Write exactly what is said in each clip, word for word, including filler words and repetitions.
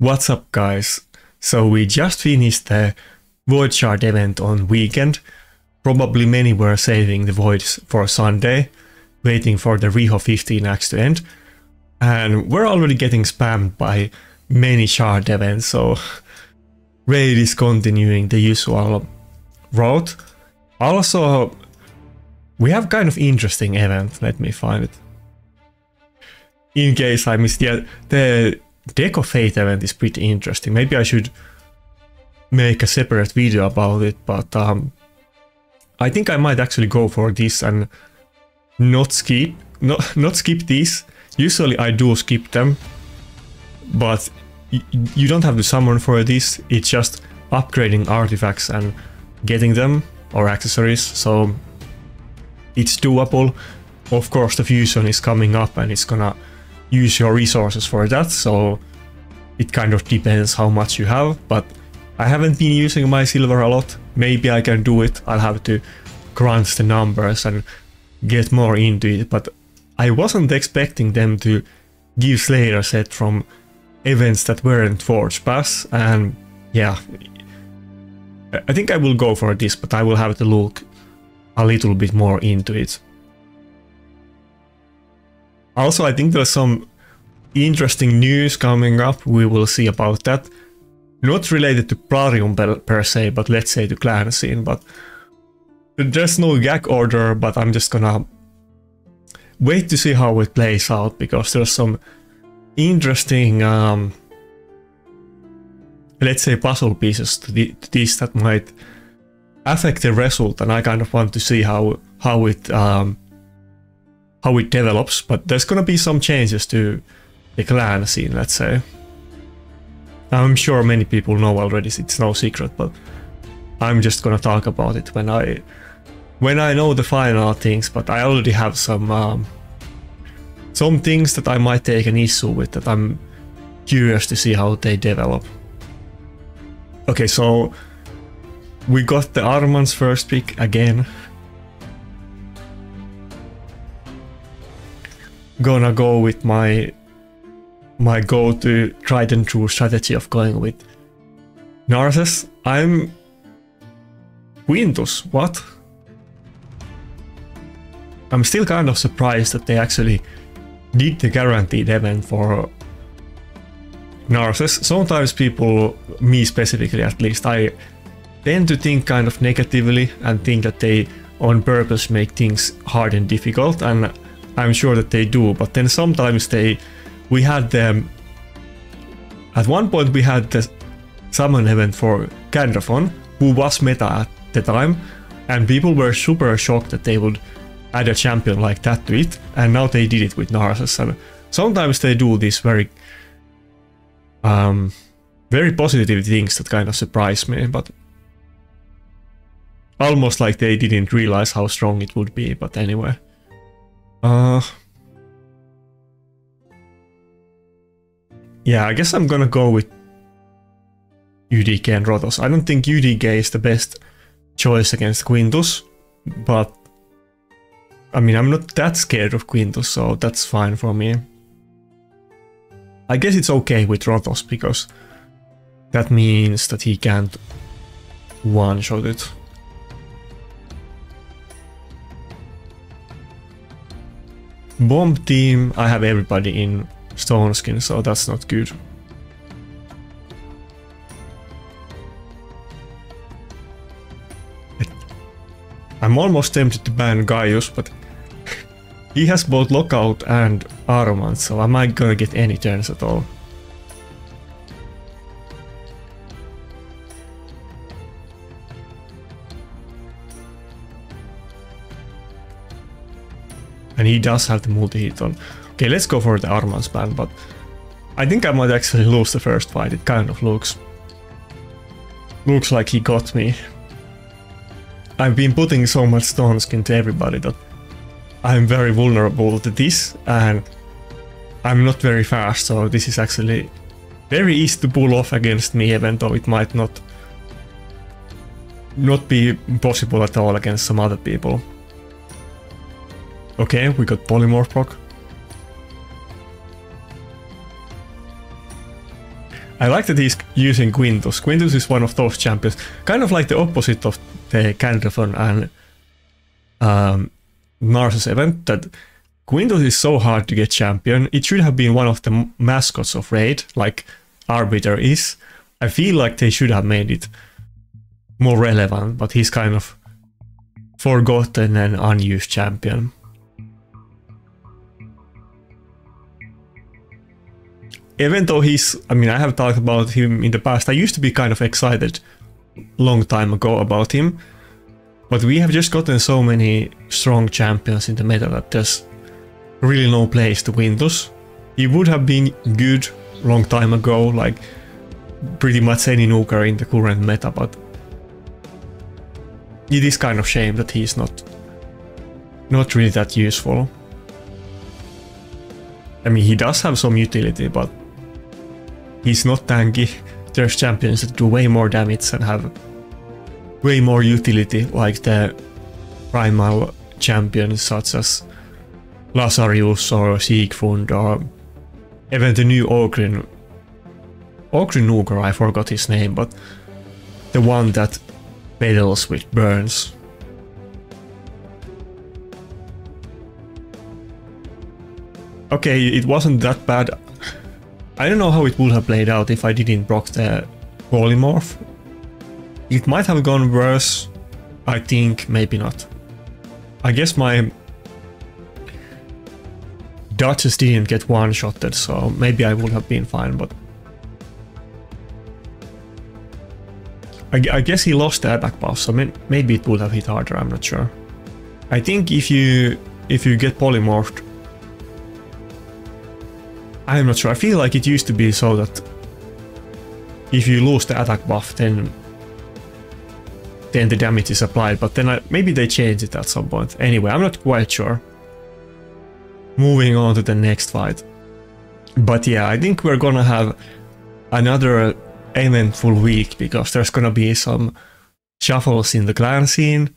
What's up, guys? So we just finished the Void Shard event on weekend. Probably many were saving the voids for Sunday, waiting for the Riho fifteen X to end. And we're already getting spammed by many shard events, so Raid is continuing the usual route. Also, we have kind of interesting event, let me find it. In case I missed the, the Deck of Fate event is pretty interesting. Maybe I should make a separate video about it, but um, I think I might actually go for this and not skip, not, not skip these. Usually I do skip them, but you don't have to summon for this. It's just upgrading artifacts and getting them, or accessories, so it's doable. Of course the fusion is coming up and it's gonna use your resources for that, so it kind of depends how much you have, but I haven't been using my silver a lot. Maybe I can do it. I'll have to crunch the numbers and get more into it, but I wasn't expecting them to give Slayer set from events that weren't Forge Pass, and yeah, I think I will go for this, but I will have to look a little bit more into it. Also, I think there's some interesting news coming up. We will see about that. Not related to Plarium per se, but let's say to clan scene. But there's no gag order, but I'm just gonna wait to see how it plays out, because there's some interesting, um, let's say, puzzle pieces to, the, to this that might affect the result, and I kind of want to see how how it. Um, how it develops, but there's gonna be some changes to the clan scene, let's say. I'm sure many people know already, it's no secret, but I'm just gonna talk about it when I when I know the final things, but I already have some um, some things that I might take an issue with, that I'm curious to see how they develop. Okay, so we got the Armanz first pick again. Gonna go with my my go-to tried and true strategy of going with Narcissus. I'm Quintus, what? I'm still kind of surprised that they actually did the guaranteed event for Narcissus. Sometimes people, me specifically at least, I tend to think kind of negatively and think that they on purpose make things hard and difficult, and I'm sure that they do, but then sometimes they, we had them, at one point we had the summon event for Candrafon, who was meta at the time, and people were super shocked that they would add a champion like that to it, and now they did it with Narcissus, and sometimes they do these very, um, very positive things that kind of surprise me, but almost like they didn't realize how strong it would be, but anyway. Uh, yeah, I guess I'm gonna go with U D K and Rotos. I don't think U D K is the best choice against Quintus, but I mean, I'm not that scared of Quintus, so that's fine for me. I guess it's okay with Rotos, because that means that he can't one-shot it. Bomb team, I have everybody in stone skin, so that's not good. I'm almost tempted to ban Gaius, but he has both Lockout and Armanz, so am I gonna get any turns at all? And he does have the multi-hit on. Okay, let's go for the Armanz ban, but I think I might actually lose the first fight. It kind of looks... Looks like he got me. I've been putting so much stone skin to everybody that I'm very vulnerable to this, and I'm not very fast, so this is actually very easy to pull off against me, even though it might not... not be possible at all against some other people. Okay, we got Polymorph Rock. I like that he's using Quintus. Quintus is one of those champions, kind of like the opposite of the Candrathon and um, Narcissus event, that Quintus is so hard to get champion. It should have been one of the mascots of Raid, like Arbiter is. I feel like they should have made it more relevant, but he's kind of forgotten and unused champion. Even though he's, I mean, I have talked about him in the past, I used to be kind of excited long time ago about him, but we have just gotten so many strong champions in the meta that there's really no place to Quintus. He would have been good long time ago, like pretty much any nuker in the current meta, but it is kind of shame that he's not, not really that useful. I mean, he does have some utility, but he's not tanky. There's champions that do way more damage and have way more utility, like the primal champions such as Lazarus or Siegfund, or even the new Ogrin. Ogrin Nuker, I forgot his name, but the one that battles with burns. Okay, it wasn't that bad. I don't know how it would have played out if I didn't proc the Polymorph. It might have gone worse. I think maybe not. I guess my Duchess didn't get one-shotted, so maybe I would have been fine, but I, I guess he lost the attack buff, so may maybe it would have hit harder, I'm not sure. I think if you if you get polymorphed, I'm not sure, I feel like it used to be so that if you lose the attack buff, then then the damage is applied, but then I, maybe they changed it at some point. Anyway, I'm not quite sure. Moving on to the next fight. But yeah, I think we're gonna have another eventful week, because there's gonna be some shuffles in the clan scene,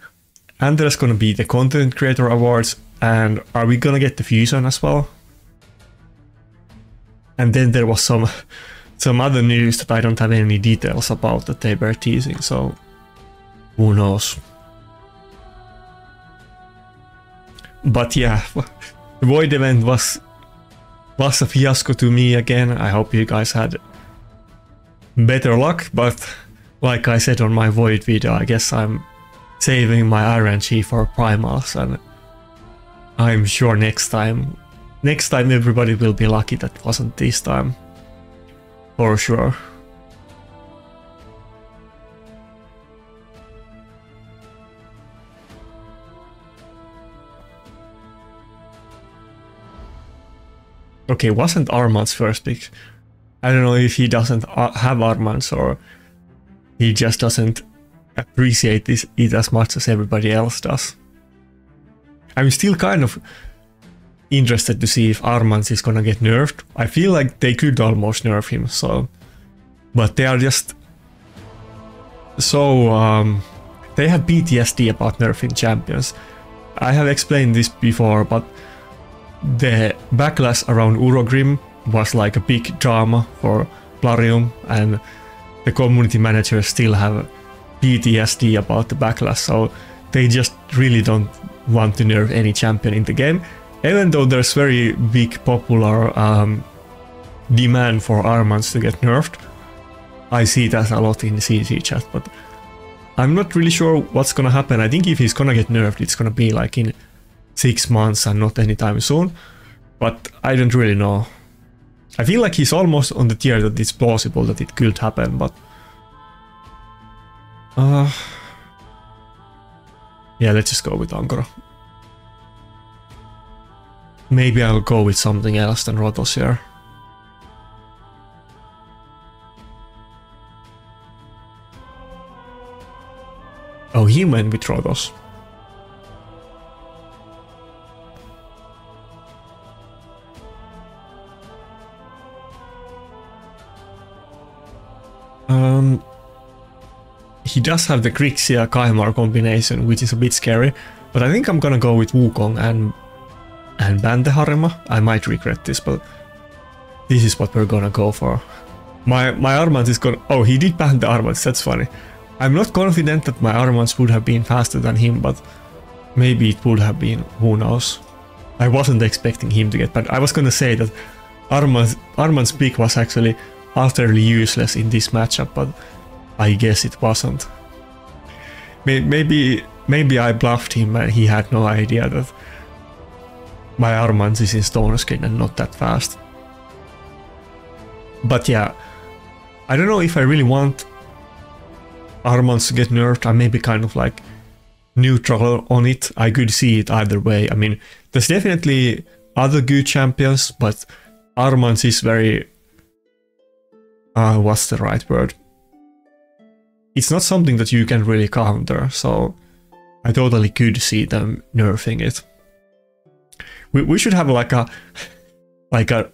and there's gonna be the Content Creator Awards, and are we gonna get the fusion as well? And then there was some some other news that I don't have any details about that they were teasing, so who knows. But yeah, the Void event was was a fiasco to me again. I hope you guys had better luck, but like I said on my Void video, I guess I'm saving my R N G for primals, and I'm sure next time Next time everybody will be lucky that wasn't this time, for sure. Okay, wasn't Armanz first pick? I don't know if he doesn't have Armanz or he just doesn't appreciate this, it as much as everybody else does. I'm still kind of interested to see if Armanz is gonna get nerfed. I feel like they could almost nerf him, so... But they are just... So... Um, they have P T S D about nerfing champions. I have explained this before, but the backlash around Urogrim was like a big drama for Plarium, and the community managers still have P T S D about the backlash, so they just really don't want to nerf any champion in the game. Even though there's very big popular um, demand for Armanz to get nerfed, I see that a lot in the C C chat, but I'm not really sure what's gonna happen. I think if he's gonna get nerfed, it's gonna be like in six months and not anytime soon, but I don't really know. I feel like he's almost on the tier that it's plausible that it could happen, but... Uh, yeah, let's just go with Ankoru. Maybe I'll go with something else than Rotos here. Oh, he went with Rotos. Um, he does have the Krixia Kaimar combination, which is a bit scary, but I think I'm gonna go with Wukong and and ban the Harima. I might regret this, but this is what we're gonna go for. My my Armanz is gone. Oh, he did ban the Armanz, that's funny. I'm not confident that my Armanz would have been faster than him, but maybe it would have been, who knows. I wasn't expecting him to get banned. I was gonna say that Armanz, Armanz's pick was actually utterly useless in this matchup, but I guess it wasn't. Maybe maybe I bluffed him and he had no idea that my Armanz is in Stone Skin and not that fast. But yeah, I don't know if I really want Armanz to get nerfed. I may be kind of like neutral on it. I could see it either way. I mean, there's definitely other good champions, but Armanz is very... Uh, what's the right word? It's not something that you can really counter, so I totally could see them nerfing it. We, we should have like a... like a...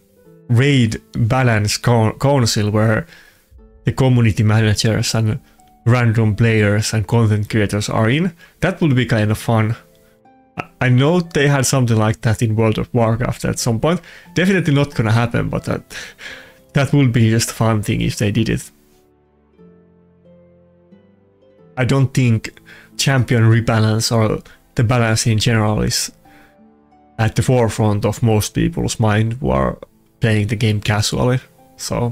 Raid balance council where the community managers and random players and content creators are in. That would be kind of fun. I know they had something like that in World of Warcraft at some point. Definitely not gonna happen, but that that would be just a fun thing if they did it. I don't think champion rebalance or the balance in general is at the forefront of most people's mind who are playing the game casually, so...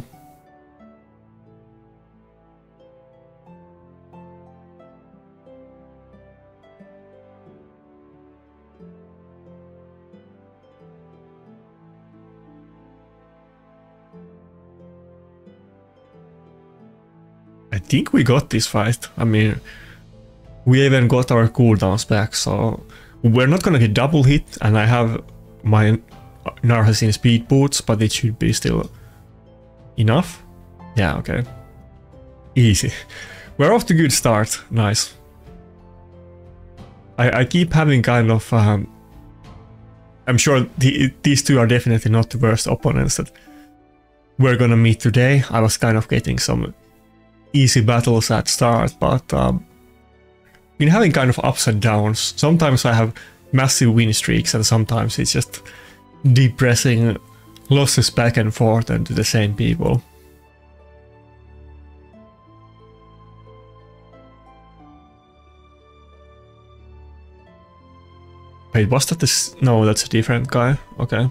I think we got this fight. I mean, we even got our cooldowns back, so we're not gonna get double hit, and I have my Narcissus in speed boots, but it should be still enough. Yeah, okay. Easy. We're off to a good start. Nice. I, I keep having kind of... Um, I'm sure the, these two are definitely not the worst opponents that we're gonna meet today. I was kind of getting some easy battles at start, but... Um, been having kind of ups and downs. Sometimes I have massive win streaks and sometimes it's just... depressing losses back and forth and to the same people. Wait, was that this? No, that's a different guy. Okay.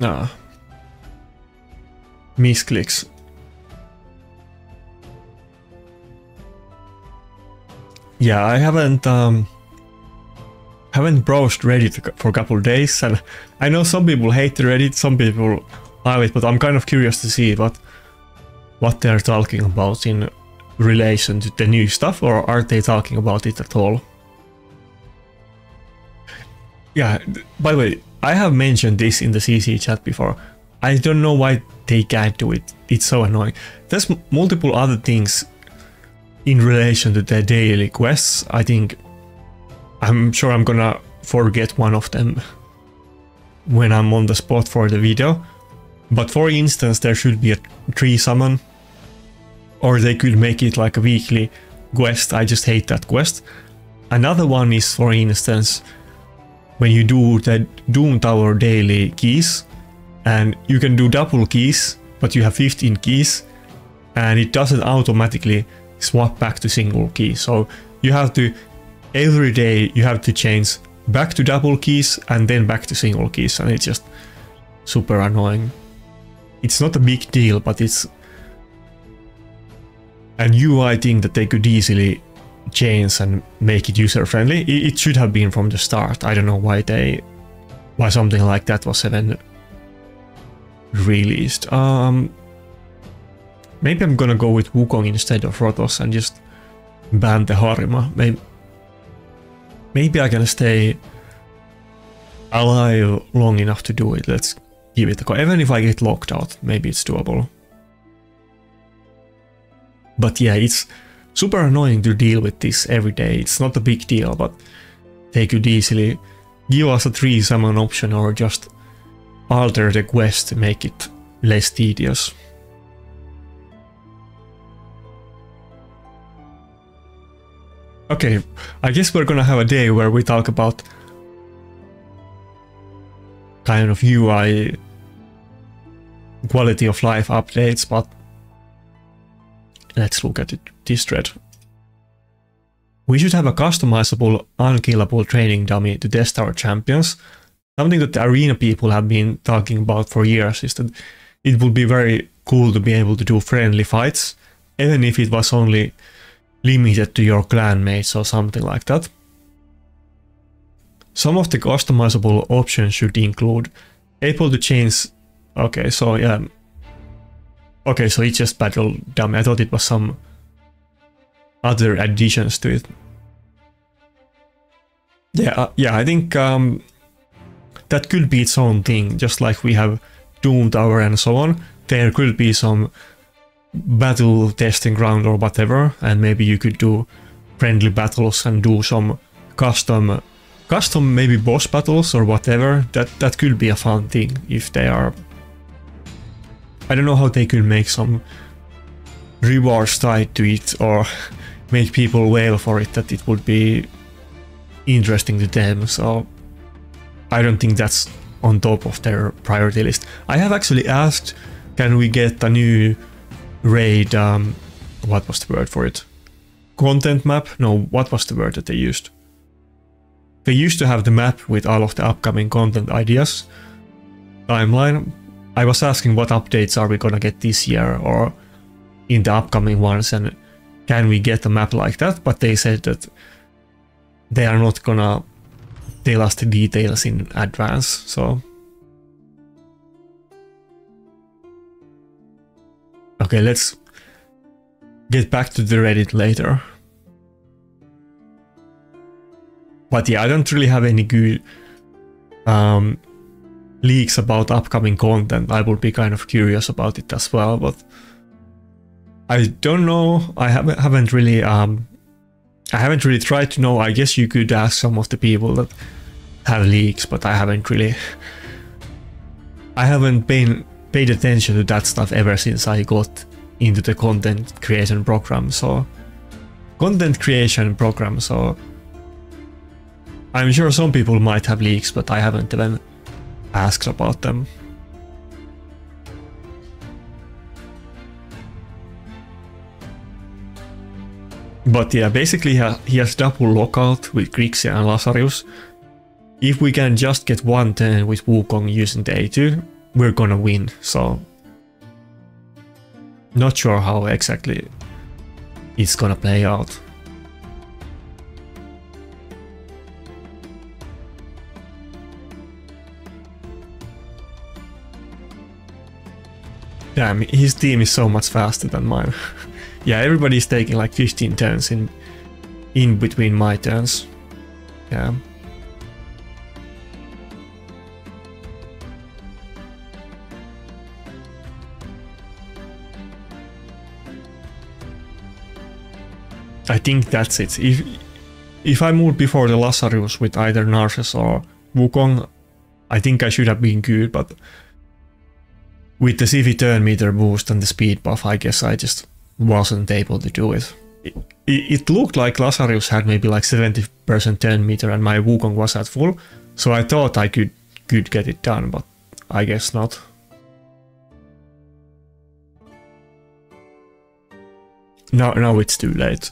Ah. Misclicks. Yeah, I haven't um, haven't browsed Reddit for a couple of days, and I know some people hate Reddit, some people love it, but I'm kind of curious to see what what they're talking about in relation to the new stuff, or are they talking about it at all? Yeah, by the way, I have mentioned this in the C C chat before. I don't know why they can't do it. It's so annoying. There's m multiple other things in relation to their daily quests. I think I'm sure I'm gonna forget one of them when I'm on the spot for the video, but for instance there should be a tree summon, or they could make it like a weekly quest. I just hate that quest. Another one is, for instance, when you do the Doom Tower daily keys, and you can do double keys, but you have fifteen keys and it doesn't automatically swap back to single key, so you have to every day you have to change back to double keys and then back to single keys, and it's just super annoying. It's not a big deal, but it's an U I thing that they could easily change and make it user friendly. It should have been from the start. I don't know why they why something like that was even released. um Maybe I'm gonna go with Wukong instead of Rotos and just ban the Harima. Maybe, maybe I can stay alive long enough to do it. Let's give it a go. Even if I get locked out, maybe it's doable. But yeah, it's super annoying to deal with this every day. It's not a big deal, but they could easily give us a three summon option or just alter the quest to make it less tedious. Okay, I guess we're gonna have a day where we talk about kind of U I quality of life updates, but let's look at it, this thread. We should have a customizable, unkillable training dummy to test our champions. Something that the arena people have been talking about for years is that it would be very cool to be able to do friendly fights, even if it was only limited to your clan mates or something like that. Some of the customizable options should include able to change... Okay, so yeah... Okay, so it's just battle dummy. I thought it was some other additions to it. Yeah, yeah, I think um, that could be its own thing, just like we have Doom Tower and so on. There could be some battle testing ground or whatever, and maybe you could do friendly battles and do some custom, custom maybe boss battles or whatever. That, that could be a fun thing if they are... I don't know how they could make some rewards tied to it or make people wail for it, that it would be interesting to them, so I don't think that's on top of their priority list. I have actually asked, can we get a new raid, um, what was the word for it? Content map? No, what was the word that they used? They used to have the map with all of the upcoming content ideas, timeline. I was asking what updates are we gonna get this year or in the upcoming ones, and can we get a map like that, but they said that they are not gonna tell us the details in advance, so... Okay, let's get back to the Reddit later. But yeah, I don't really have any good um, leaks about upcoming content. I would be kind of curious about it as well, but I don't know. I haven't, haven't really... Um, I haven't really tried to know. I guess you could ask some of the people that have leaks, but I haven't really... I haven't been... paid attention to that stuff ever since I got into the content creation program, so... Content creation program, so... I'm sure some people might have leaks, but I haven't even asked about them. But yeah, basically he has double lockout with Krixia and Lazarus. If we can just get one turn with Wukong using the A two, we're gonna win, so... Not sure how exactly it's gonna play out. Damn, his team is so much faster than mine. Yeah, everybody's taking like fifteen turns in, in between my turns. Yeah. I think that's it. If if I moved before the Lazarus with either Narcissus or Wukong, I think I should have been good, but with the C V turn meter boost and the speed buff, I guess I just wasn't able to do it. It, it looked like Lazarus had maybe like seventy percent turn meter and my Wukong was at full, so I thought I could, could get it done, but I guess not. Now, now it's too late.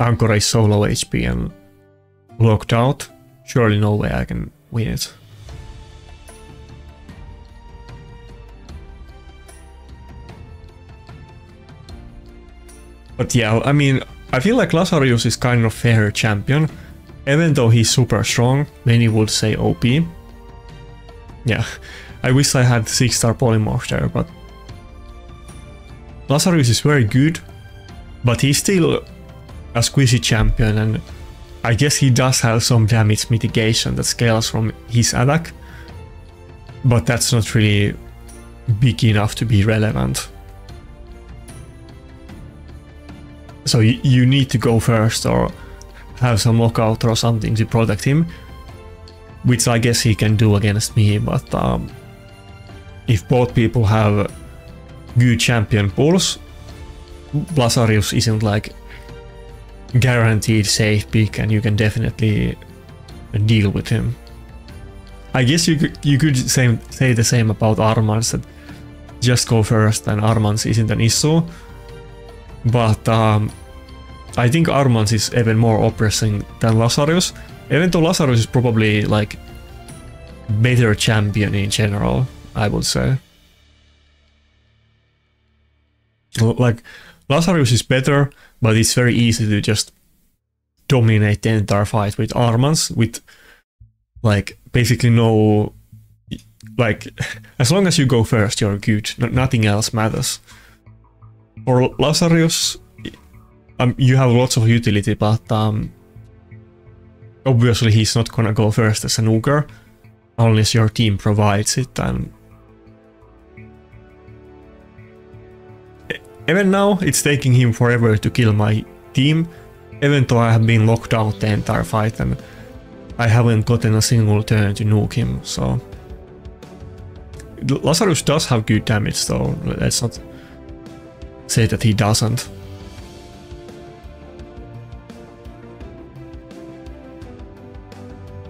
Ankoru is so low H P and locked out. Surely no way I can win it. But yeah, I mean, I feel like Lazarus is kind of fair champion. Even though he's super strong, many would say O P. Yeah, I wish I had six star Polymorph there, but... Lazarus is very good, but he's still... a squishy champion, and I guess he does have some damage mitigation that scales from his attack, but that's not really big enough to be relevant. So you, you need to go first or have some knockout or something to protect him, which I guess he can do against me, but um, if both people have good champion pools, Lazarus isn't like guaranteed safe pick, and you can definitely deal with him. I guess you could, you could same, say the same about Armanz, that just go first and Armanz isn't an issue. But um, I think Armanz is even more oppressing than Lazarus, even though Lazarus is probably like better champion in general, I would say. Like, Lazarus is better, but it's very easy to just dominate the entire fight with Armanz, with like basically no, like, as long as you go first, you're good. No, nothing else matters. For Lazarus, um, you have lots of utility, but um, obviously he's not gonna go first as an Ogre, unless your team provides it. And even now, it's taking him forever to kill my team, even though I have been locked out the entire fight and I haven't gotten a single turn to nuke him, so... Lazarus does have good damage though, let's not say that he doesn't.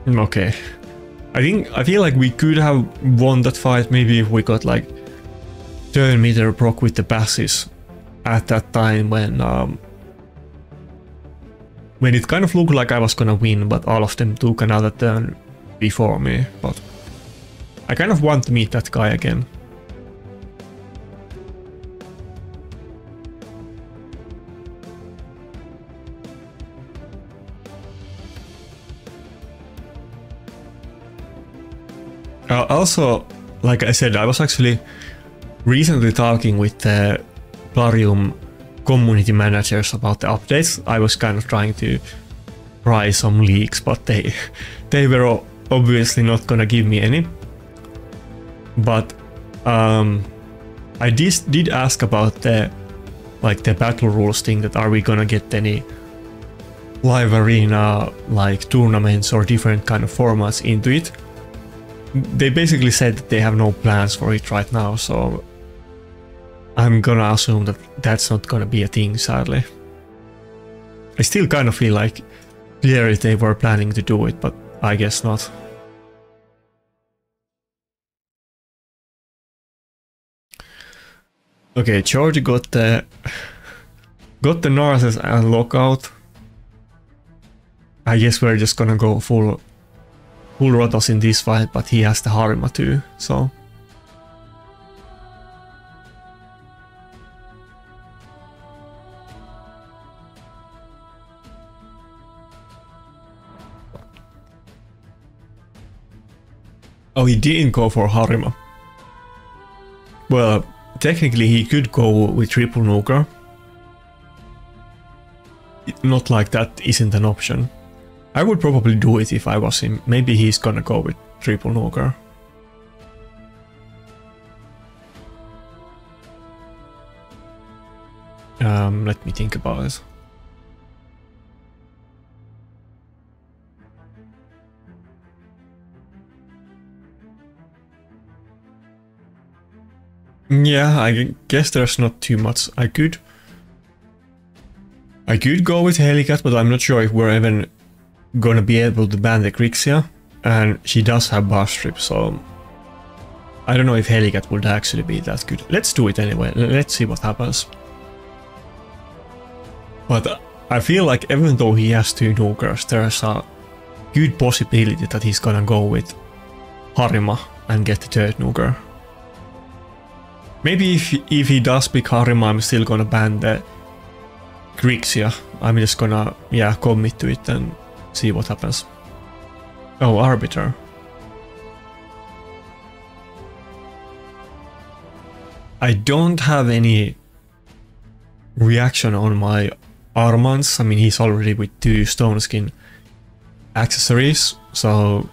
Okay. I think, I feel like we could have won that fight maybe if we got like turn meter proc with the passes at that time, when um, when it kind of looked like I was gonna win, but all of them took another turn before me. But I kind of want to meet that guy again. Uh, also, like I said, I was actually recently talking with the Plarium community managers about the updates. I was kind of trying to pry some leaks, but they they were obviously not gonna give me any. But um, I did did ask about the like the battle rules thing. That are we gonna get any live arena like tournaments or different kind of formats into it? They basically said that they have no plans for it right now, so I'm gonna assume that that's not gonna be a thing, sadly. I still kind of feel like clearly they were planning to do it, but I guess not. Okay, George got the got the Narcissus and lockout. I guess we're just gonna go full Full Rotos in this fight, but he has the Harima too, so... Oh, he didn't go for Harima. Well, technically he could go with triple nuker. Not like that isn't an option. I would probably do it if I was him. Maybe he's gonna go with triple nuker. Um, let me think about it. Yeah, I guess there's not too much I could. I could go with Helicat, but I'm not sure if we're even gonna be able to ban the Krixia, and she does have buff strip, so I don't know if Helicat would actually be that good. Let's do it anyway, let's see what happens. But I feel like even though he has two nukers, there's a good possibility that he's gonna go with Harima and get the third nuker. Maybe if, if he does pick Harima, I'm still gonna ban the Krixia. I'm just gonna, yeah, commit to it and see what happens. Oh, Arbiter. I don't have any reaction on my Armanz. I mean, he's already with two stone skin accessories, so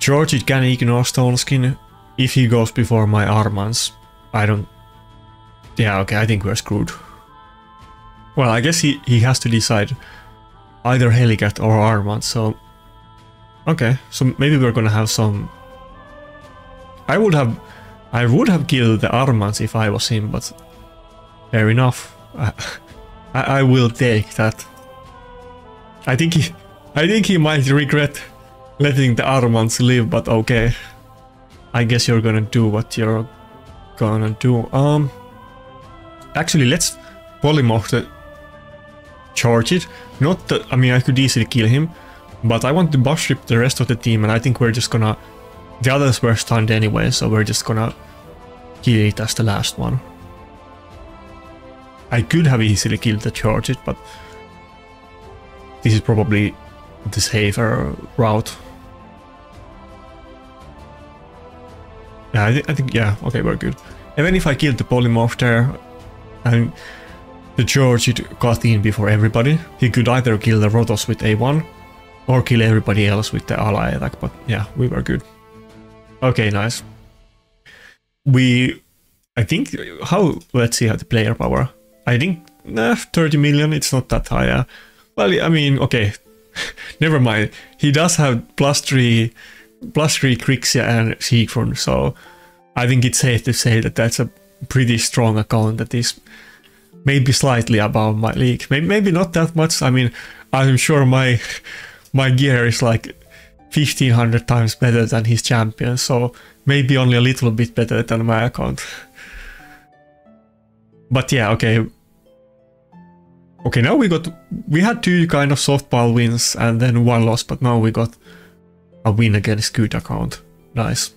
George can ignore stone skin if he goes before my Armanz. I don't... Yeah, okay, I think we're screwed. Well, I guess he, he has to decide either Helicat or Armanz, so... Okay, so maybe we're gonna have some... I would have... I would have killed the Armanz if I was him, but... Fair enough. I, I, I will take that. I think he, I think he might regret letting the Armanz live, but okay. I guess you're gonna do what you're gonna do. Um, actually, let's polymorph the charge it. Not that, I mean, I could easily kill him, but I want to buff strip the rest of the team, and I think we're just gonna... The others were stunned anyway, so we're just gonna kill it as the last one. I could have easily killed the charge it, but this is probably the safer route. Yeah, I, th I think, yeah, okay, we're good. Even if I killed the polymorph there, and the George got in before everybody, he could either kill the Rotos with A one, or kill everybody else with the ally attack, but yeah, we were good. Okay, nice. We, I think, how, let's see how the player power. I think, nah, thirty million, it's not that high. Uh, well, I mean, okay, never mind. He does have plus three, plus three Krixia and Siegfund, so I think it's safe to say that that's a pretty strong account that is maybe slightly above my league. Maybe, maybe not that much. I mean, I'm sure my my gear is like fifteen hundred times better than his champion, so maybe only a little bit better than my account. But yeah, okay. Okay, now we got... We had two kind of softball wins and then one loss, but now we got a win against good account. Nice.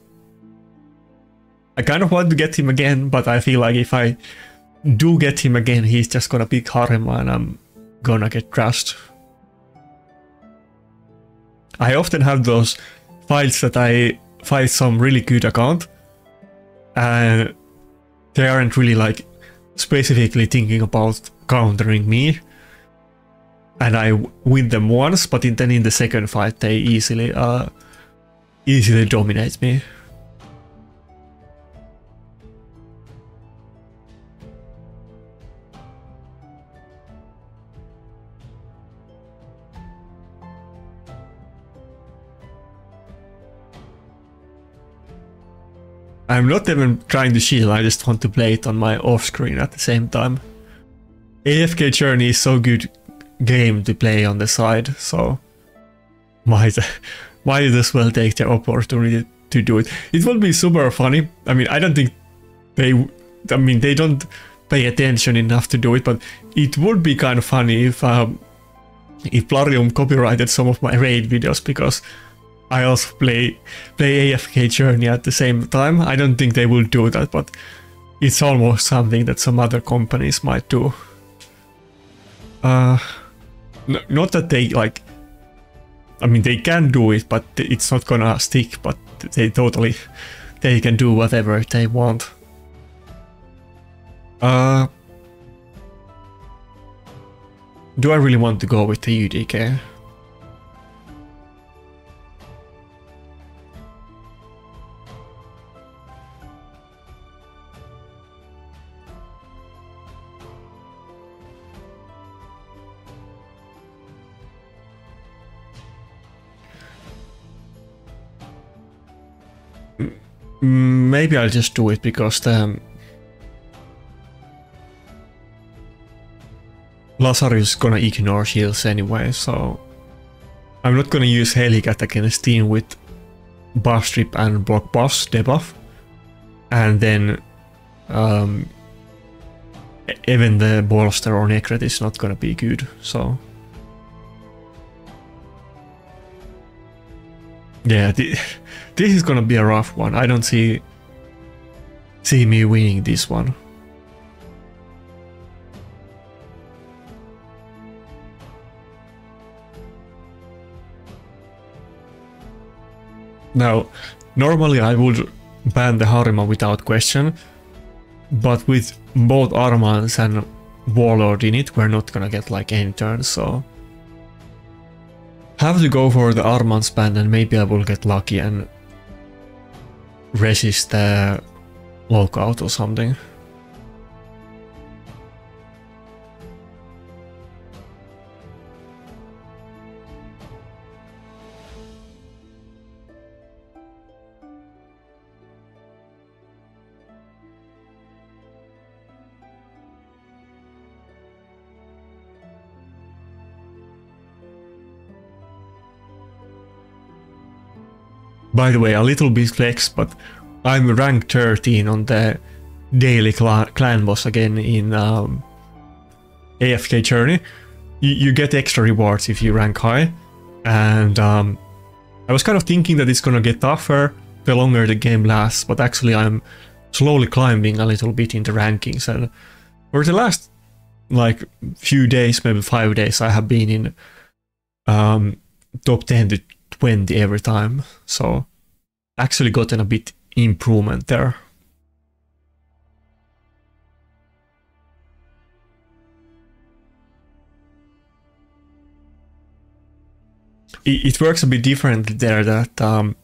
I kind of want to get him again, but I feel like if I do get him again, he's just gonna pick Harima and I'm gonna get crushed. I often have those fights that I fight some really good account and they aren't really like specifically thinking about countering me, and I win them once, but in, then in the second fight they easily uh, easily dominate me. I'm not even trying to shield, I just want to play it on my off screen at the same time. A F K Journey is so good game to play on the side, so might, might as well take the opportunity to do it. It will be super funny. I mean, I don't think they, I mean, they don't pay attention enough to do it, but it would be kind of funny if, um, if Plarium copyrighted some of my raid videos, because I also play play A F K Journey at the same time. I don't think they will do that, but it's almost something that some other companies might do. Uh, not that they like... I mean, they can do it, but it's not gonna stick, but they totally... They can do whatever they want. Uh, do I really want to go with the U D K? Maybe I'll just do it because the Lazarus is gonna ignore shields anyway, so I'm not gonna use Helicat against team with buff strip and block buffs debuff, and then um, even the bolster or necret is not gonna be good. So yeah, th this is gonna be a rough one. I don't see see me winning this one. Now, normally I would ban the Harima without question, but with both Armanz and Warlord in it, we're not gonna get like any turns, so... Have to go for the Armanz ban, and maybe I will get lucky and resist the lockout or something. By the way, a little bit flex, but I'm rank thirteen on the daily clan, clan boss again in um, A F K Journey. You, you get extra rewards if you rank high, and um, I was kind of thinking that it's gonna get tougher the longer the game lasts, but actually I'm slowly climbing a little bit in the rankings, and for the last like few days, maybe five days, I have been in um, top ten to twenty every time, so actually gotten a bit improvement there. It works a bit differently there, that um,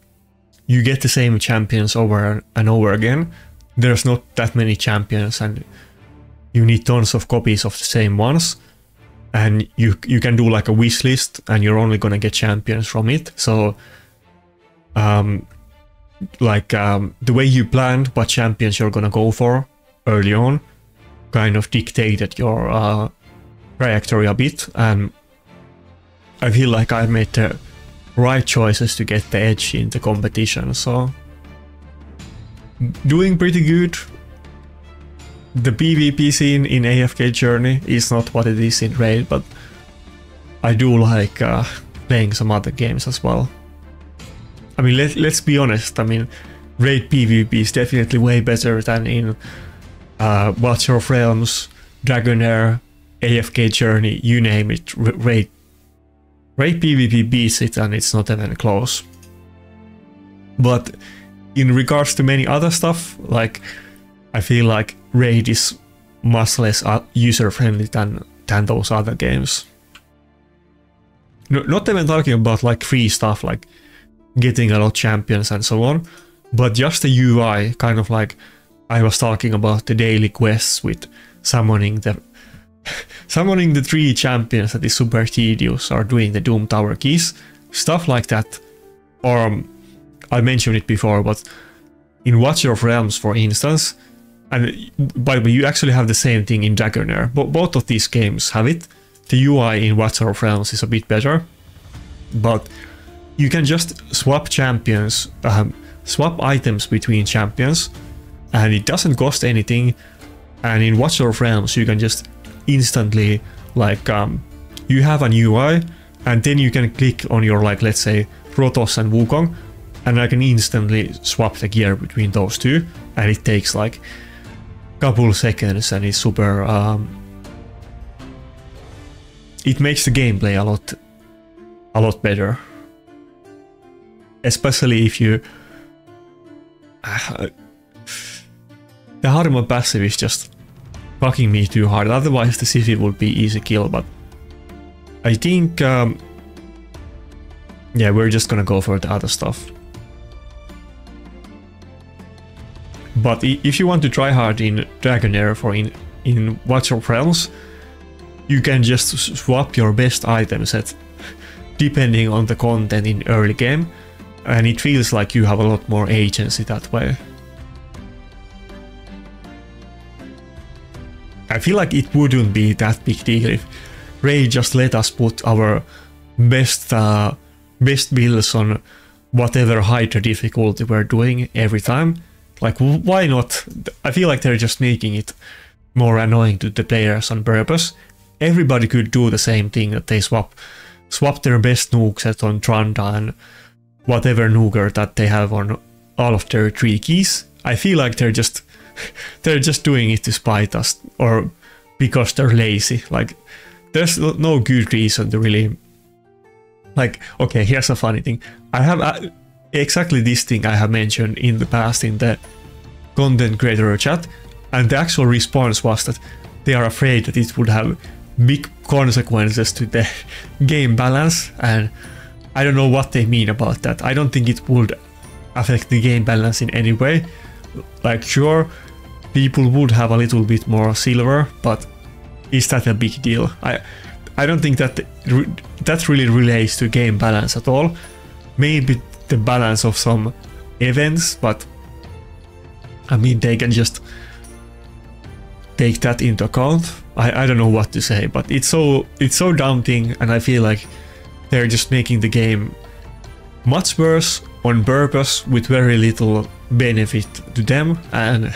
you get the same champions over and over again. There's not that many champions and you need tons of copies of the same ones, and you you can do like a wish list and you're only gonna get champions from it. So um, like um, the way you planned what champions you're gonna go for early on kind of dictated your uh, trajectory a bit, and I feel like I made the right choices to get the edge in the competition, so doing pretty good. The PvP scene in A F K Journey is not what it is in Raid, but I do like uh, playing some other games as well. I mean, let, let's be honest, I mean, Raid PvP is definitely way better than in uh, Watcher of Realms, Dragonheir, A F K Journey, you name it, Raid. Raid PvP beats it, and it's not even close. But in regards to many other stuff, like, I feel like Raid is much less user-friendly than, than those other games. No, not even talking about like free stuff, like getting a lot of champions and so on, but just the U I, kind of like I was talking about the daily quests with summoning the Summoning the three champions that is super tedious, or doing the Doom Tower keys, stuff like that. Or um, I mentioned it before, but in Watcher of Realms, for instance, and by the way, you actually have the same thing in Dragonheir. But both of these games have it. The U I in Watcher of Realms is a bit better, but you can just swap champions, um, swap items between champions, and it doesn't cost anything. And in Watcher of Realms, you can just instantly, like, um, you have an U I, and then you can click on your, like, let's say, Rotos and Wukong, and I can instantly swap the gear between those two, and it takes, like, a couple seconds, and it's super, um... it makes the gameplay a lot, a lot better. Especially if you... Uh, the Harima passive is just fucking me too hard, otherwise the Sifi would be easy kill, but I think, um, yeah, we're just gonna go for the other stuff. But if you want to try hard in Dragonheir or in, in Watcher of Realms, you can just swap your best item set depending on the content in early game, and it feels like you have a lot more agency that way. I feel like it wouldn't be that big deal if Raid just let us put our best uh, best builds on whatever higher difficulty we're doing every time. Like, why not? I feel like they're just making it more annoying to the players on purpose. Everybody could do the same thing, that they swap swap their best nuke set on Tranda and whatever nuker that they have on all of their three keys. I feel like they're just they're just doing it to spite us, or because they're lazy. Like, there's no good reason to really... Like, okay, here's a funny thing. I have uh, exactly this thing I have mentioned in the past in the content creator chat, and the actual response was that they are afraid that it would have big consequences to the game balance, and I don't know what they mean about that. I don't think it would affect the game balance in any way. Like, sure, people would have a little bit more silver, but is that a big deal? I I don't think that re that really relates to game balance at all. Maybe the balance of some events, but I mean, they can just take that into account. I, I don't know what to say, but it's so it's so daunting, and I feel like they're just making the game much worse on purpose with very little benefit to them, and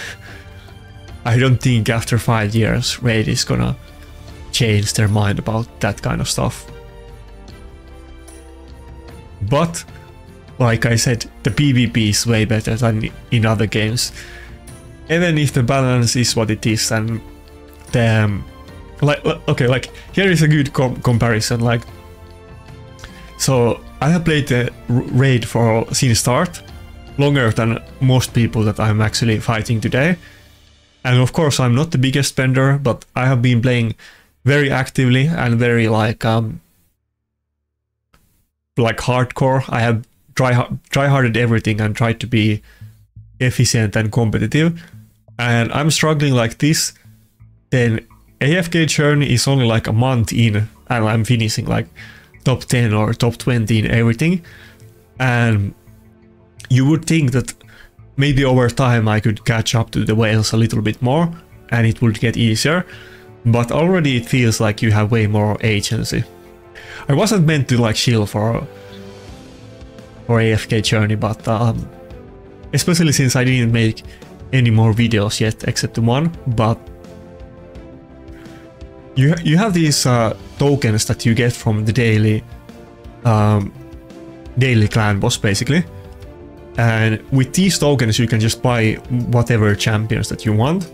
I don't think after five years Raid is gonna change their mind about that kind of stuff. But like I said, the PvP is way better than in other games, even if the balance is what it is. And the um, like okay, like here is a good com comparison. Like, so I have played the Raid for since start, longer than most people that I'm actually fighting today. And of course I'm not the biggest spender, but I have been playing very actively and very like um like hardcore. I have try try harded everything and tried to be efficient and competitive. And I'm struggling like this. Then A F K Journey is only like a month in, and I'm finishing like top ten or top twenty in everything. And you would think that maybe over time I could catch up to the whales a little bit more and it would get easier, but already it feels like you have way more agency. I wasn't meant to like chill for for A F K Journey, but um, especially since I didn't make any more videos yet except one. But you you have these uh, tokens that you get from the daily um, daily clan boss basically, and with these tokens you can just buy whatever champions that you want.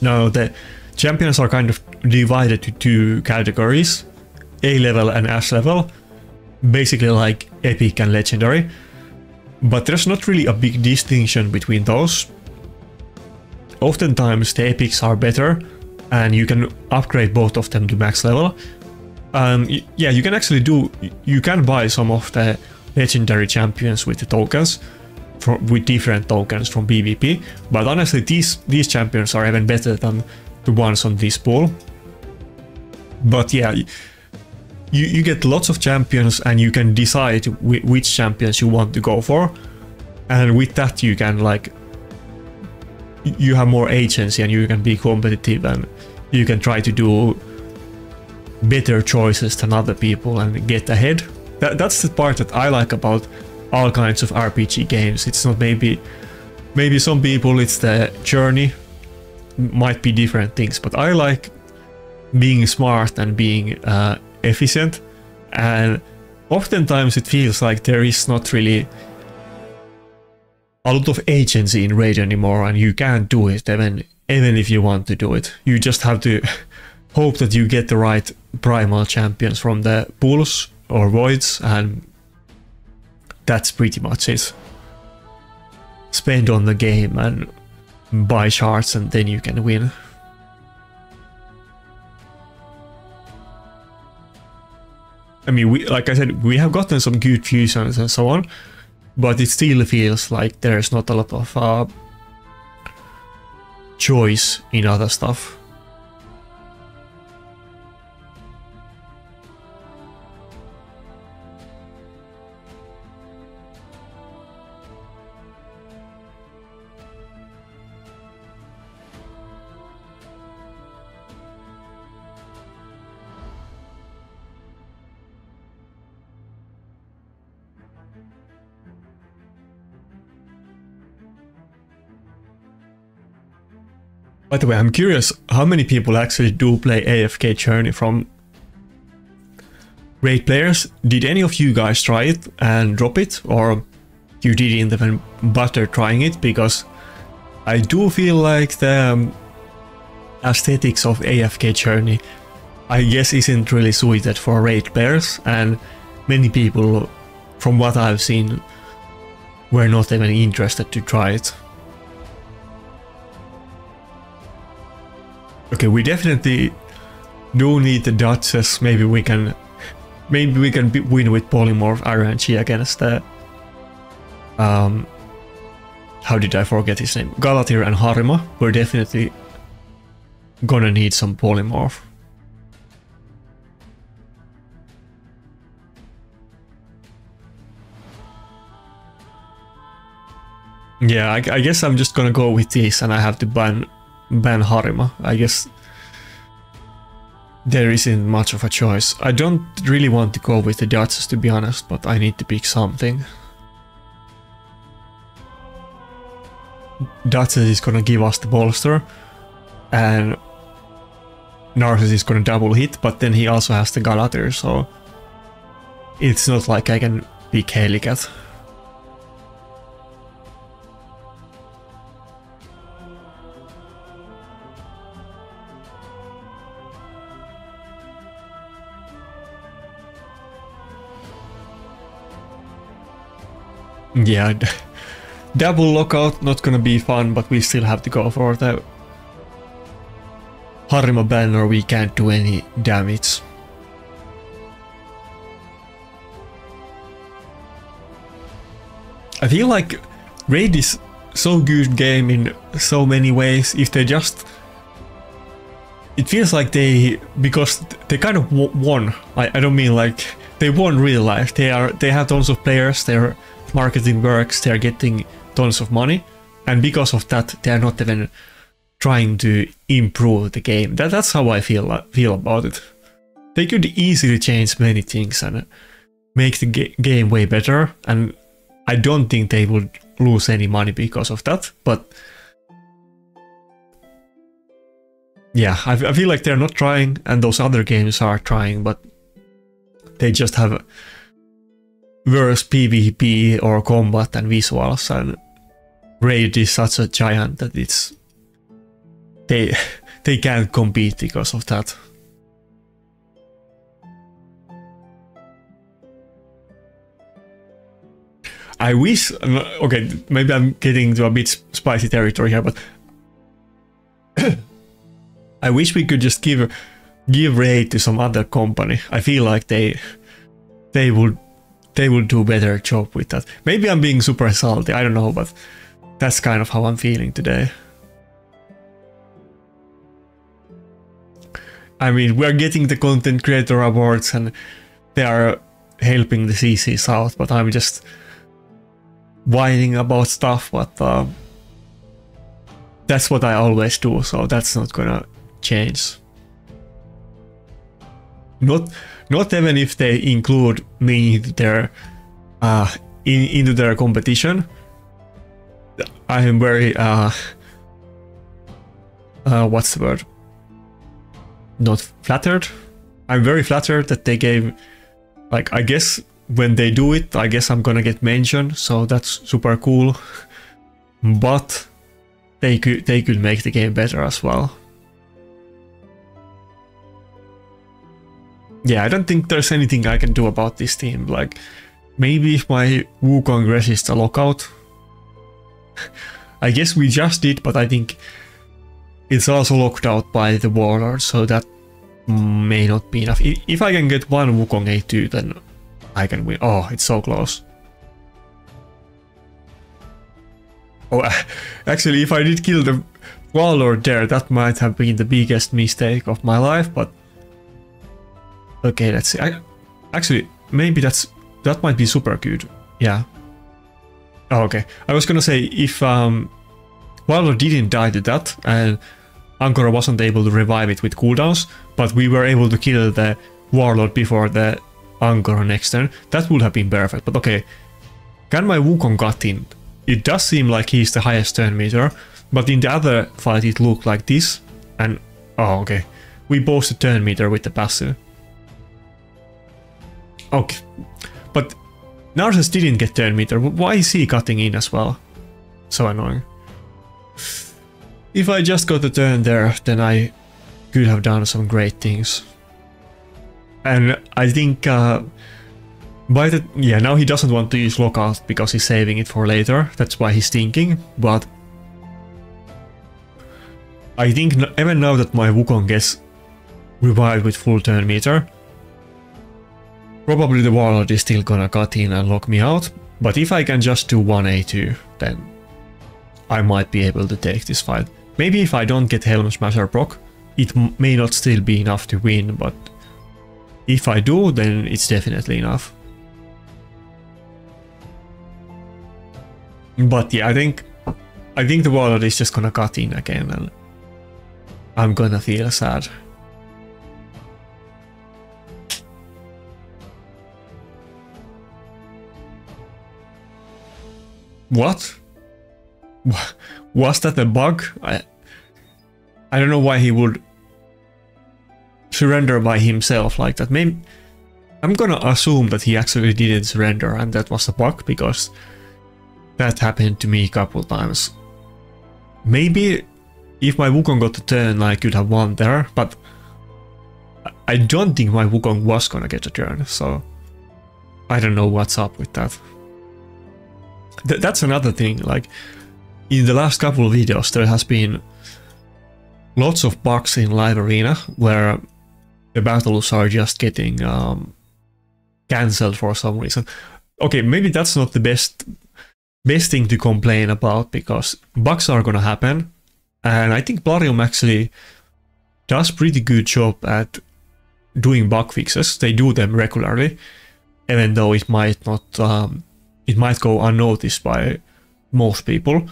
Now the champions are kind of divided to two categories: A level and S level, basically like epic and legendary, but there's not really a big distinction between those. Oftentimes the epics are better and you can upgrade both of them to max level. Um, yeah, you can actually do, you can buy some of the legendary champions with the tokens, from, with different tokens from PvP, but honestly these, these champions are even better than the ones on this pool. But yeah, You, you get lots of champions and you can decide wh which champions you want to go for, and with that you can like you have more agency and you can be competitive and you can try to do better choices than other people and get ahead. That, that's the part that I like about all kinds of R P G games. It's not maybe maybe some people it's the journey, might be different things, but I like being smart and being uh, efficient, and oftentimes it feels like there is not really a lot of agency in Raid anymore, and you can't do it even even if you want to do it. You just have to hope that you get the right primal champions from the pools or voids, and that's pretty much it. Spend on the game and buy shards and then you can win. I mean, we, like I said, we have gotten some good fusions and so on, but it still feels like there's not a lot of uh, choice in other stuff. By the way, I'm curious how many people actually do play A F K Journey from Raid players. Did any of you guys try it and drop it, or you didn't even bother trying it? Because I do feel like the um, aesthetics of A F K Journey, I guess, isn't really suited for Raid players, and many people, from what I've seen, were not even interested to try it. Okay, we definitely do need the Duchess. Maybe we can, maybe we can win with Polymorph R N G against the. Um, how did I forget his name? Galathir and Harima. We're definitely gonna need some Polymorph. Yeah, I, I guess I'm just gonna go with this, and I have to ban. Ban Harima. I guess there isn't much of a choice. I don't really want to go with the Duchess, to be honest, but I need to pick something. Duchess is gonna give us the bolster, and Narcissus is gonna double hit, but then he also has the Galathir, so it's not like I can pick Helicat. Yeah, double lockout, not gonna be fun, but we still have to go for the Harima ban or we can't do any damage. I feel like Raid is so good game in so many ways. If they just... It feels like they... because they kind of won. I, I don't mean like... They won real life. They are. They have tons of players, their marketing works, they are getting tons of money. And because of that, they are not even trying to improve the game. That, that's how I feel, feel about it. They could easily change many things and make the ga game way better. And I don't think they would lose any money because of that, but yeah, I, I feel like they're not trying, and those other games are trying, but they just have worse PvP or combat and visuals, and Raid is such a giant that it's they they can't compete because of that. I wish, okay, maybe I'm getting to a bit spicy territory here, but I wish we could just give give Raid to some other company. I feel like they they would they would do a better job with that. Maybe I'm being super salty, I don't know, but that's kind of how I'm feeling today. I mean, we're getting the content creator awards and they are helping the C Cs out, but I'm just whining about stuff, but uh, that's what I always do, so that's not gonna change. Not, not even if they include me into their, uh, in, into their competition. I am very uh, uh, what's the word? Not flattered. I'm very flattered that they gave, like, I guess. When they do it, I guess I'm gonna get mentioned, so that's super cool. But they could they could make the game better as well. Yeah, I don't think there's anything I can do about this team. Like, maybe if my Wukong resists a lockout. I guess we just did, but I think it's also locked out by the Warlord, so that may not be enough. If I can get one Wukong A two, then I can win. Oh, it's so close. Oh, actually, if I did kill the Warlord there, that might have been the biggest mistake of my life, but... Okay, let's see. I... Actually, maybe that's... That might be super good. Yeah. Oh, okay. I was gonna say, if um, Warlord didn't die to that, and Ankoru wasn't able to revive it with cooldowns, but we were able to kill the Warlord before the Ankoru next turn, that would have been perfect, but okay. Can my Wukong cut in? It does seem like he's the highest turn meter, but in the other fight it looked like this, and... Oh, okay. We both the turn meter with the passive. Okay. But Narcissus didn't get turn meter, why is he cutting in as well? So annoying. If I just got a turn there, then I could have done some great things. And I think uh, by the yeah now he doesn't want to use lockout because he's saving it for later. That's why he's thinking. But I think even now that my Wukong gets revived with full turn meter, probably the Warlord is still gonna cut in and lock me out. But if I can just do one A two, then I might be able to take this fight. Maybe if I don't get Helm Smasher proc, it may not still be enough to win, but if I do, then it's definitely enough. But yeah, I think I think the Warlord is just gonna cut in again and I'm gonna feel sad. What? Was that a bug? I, I don't know why he would surrender by himself like that. Maybe I'm gonna assume that he actually didn't surrender and that was a bug, because that happened to me a couple times. Maybe if my Wukong got the turn, I could have won there, but I don't think my Wukong was gonna get a turn, so I don't know what's up with that. Th that's another thing, like, in the last couple of videos there has been lots of bugs in Live Arena where the battles are just getting um, cancelled for some reason. Okay, maybe that's not the best best thing to complain about, because bugs are gonna happen, and I think Plarium actually does pretty good job at doing bug fixes. They do them regularly, even though it might not um, it might go unnoticed by most people.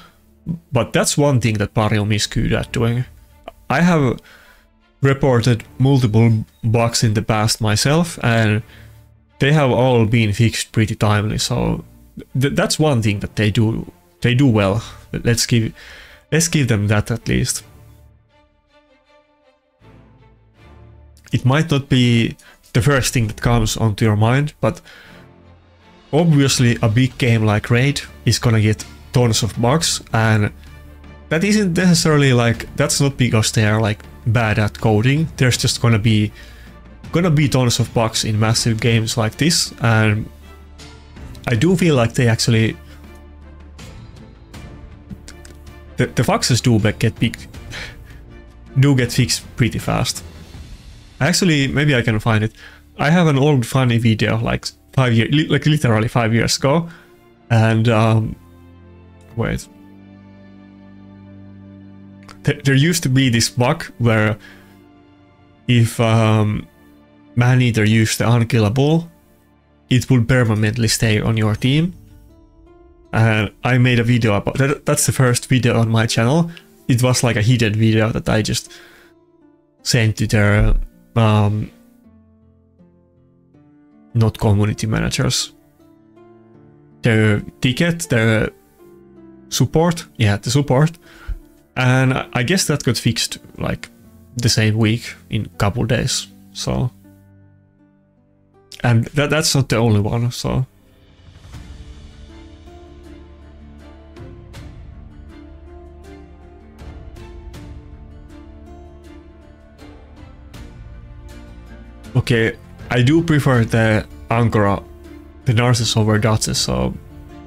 But that's one thing that Plarium is good at doing. I have reported multiple bugs in the past myself, and they have all been fixed pretty timely, so th that's one thing that they do they do well. Let's give let's give them that at least. It might not be the first thing that comes onto your mind, but obviously a big game like Raid is gonna get tons of bugs, and that isn't necessarily like, that's not because they're like bad at coding. There's just gonna be gonna be tons of bugs in massive games like this, and I do feel like they actually the, the foxes do get big do get fixed pretty fast. Actually, maybe I can find it. I have an old funny video like five years li like literally five years ago, and um wait. There used to be this bug where if um, Maneater used the unkillable, it would permanently stay on your team. And I made a video about that. That's the first video on my channel. It was like a hidden video that I just sent to their um, not community managers, their ticket, their support. Yeah, the support. And I guess that got fixed like the same week in a couple days, so. And that, that's not the only one, so. Okay, I do prefer the Ankoru, the Narcissus over Duchess, so.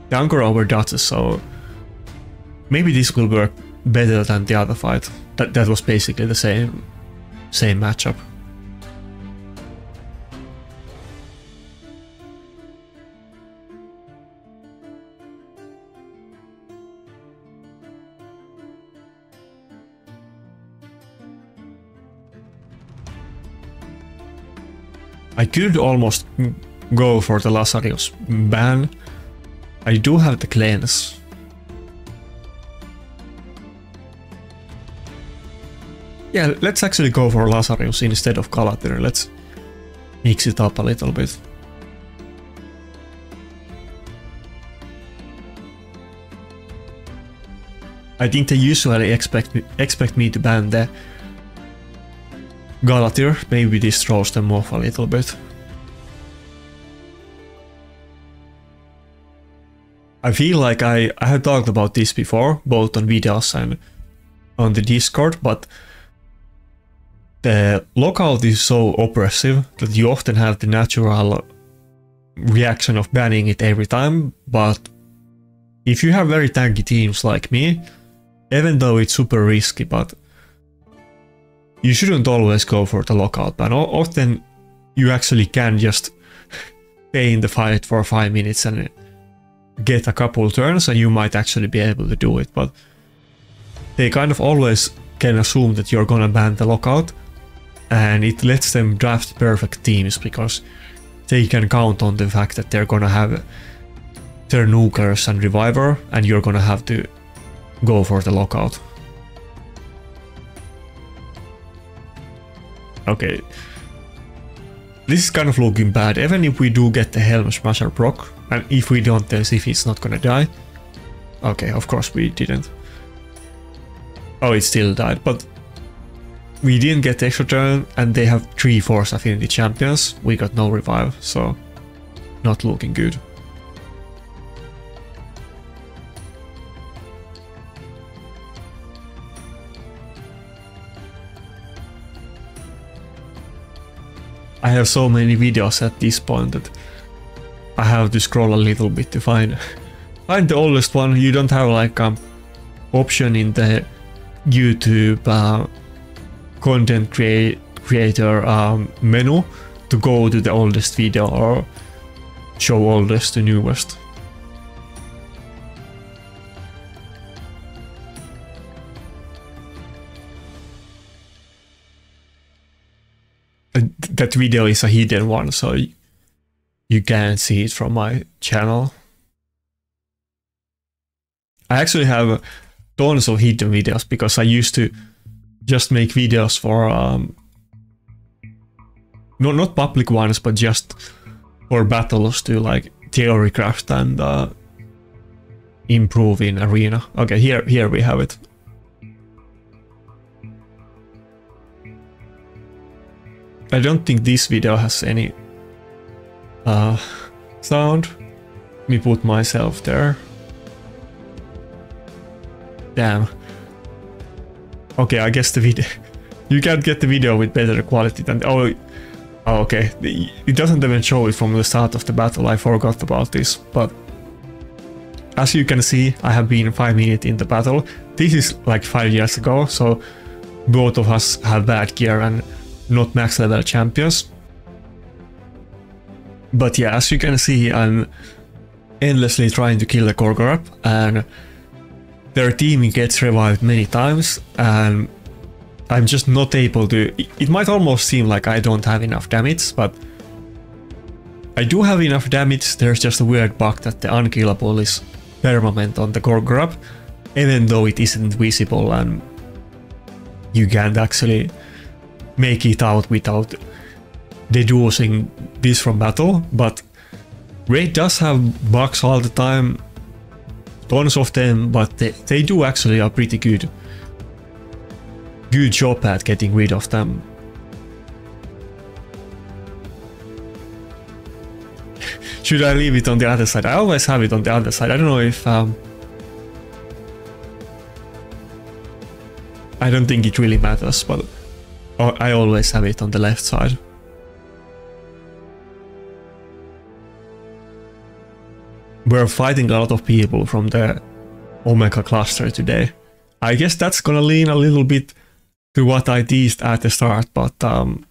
The Ankoru over Duchess, so. Maybe this will work better than the other fight. That that was basically the same same matchup. I could almost go for the Lazarus ban. I do have the cleanse. Yeah, let's actually go for Lazarus instead of Galathir. Let's mix it up a little bit. I think they usually expect me, expect me to ban the Galathir. Maybe this throws them off a little bit. I feel like I, I have talked about this before, both on videos and on the Discord, but the lockout is so oppressive that you often have the natural reaction of banning it every time, but if you have very tanky teams like me, even though it's super risky, but you shouldn't always go for the lockout ban. Often you actually can just stay in the fight for five minutes and get a couple turns, and you might actually be able to do it, but they kind of always can assume that you're gonna ban the lockout, and it lets them draft perfect teams because they can count on the fact that they're gonna have their nukers and reviver, and you're gonna have to go for the lockout. Okay, this is kind of looking bad, even if we do get the Helm Smasher proc, and if we don't, then Sif is not gonna die. Okay, of course we didn't. Oh, it still died, but we didn't get the extra turn, and they have three Force Affinity champions. We got no revive, so not looking good. I have so many videos at this point that I have to scroll a little bit to find find the oldest one. You don't have like an option in the YouTube uh, content crea creator um, menu to go to the oldest video or show oldest to newest. That video is a hidden one, so you can't see it from my channel. I actually have tons of hidden videos because I used to just make videos for um, no, not public ones, but just for battles to like theory craft and uh, improve in arena. Okay, here here we have it. I don't think this video has any uh, sound. Let me put myself there. Damn. Okay, I guess the video... you can't get the video with better quality than... Oh, oh, okay. It doesn't even show it from the start of the battle. I forgot about this, but... as you can see, I have been five minutes in the battle. This is like five years ago, so both of us have bad gear and not max level champions. But yeah, as you can see, I'm endlessly trying to kill the Gorgorab, and their team gets revived many times, and I'm just not able to... it might almost seem like I don't have enough damage, but I do have enough damage. There's just a weird bug that the unkillable is permanent on the Gorgorab, even though it isn't visible, and you can't actually make it out without deducing this from battle. But Raid does have bugs all the time, tons of them, but they, they do actually a pretty good good job at getting rid of them. Should I leave it on the other side? I always have it on the other side. I don't know if um, I don't think it really matters, but I always have it on the left side. We're fighting a lot of people from the Omega cluster today. I guess that's gonna lean a little bit to what I teased at the start, but um,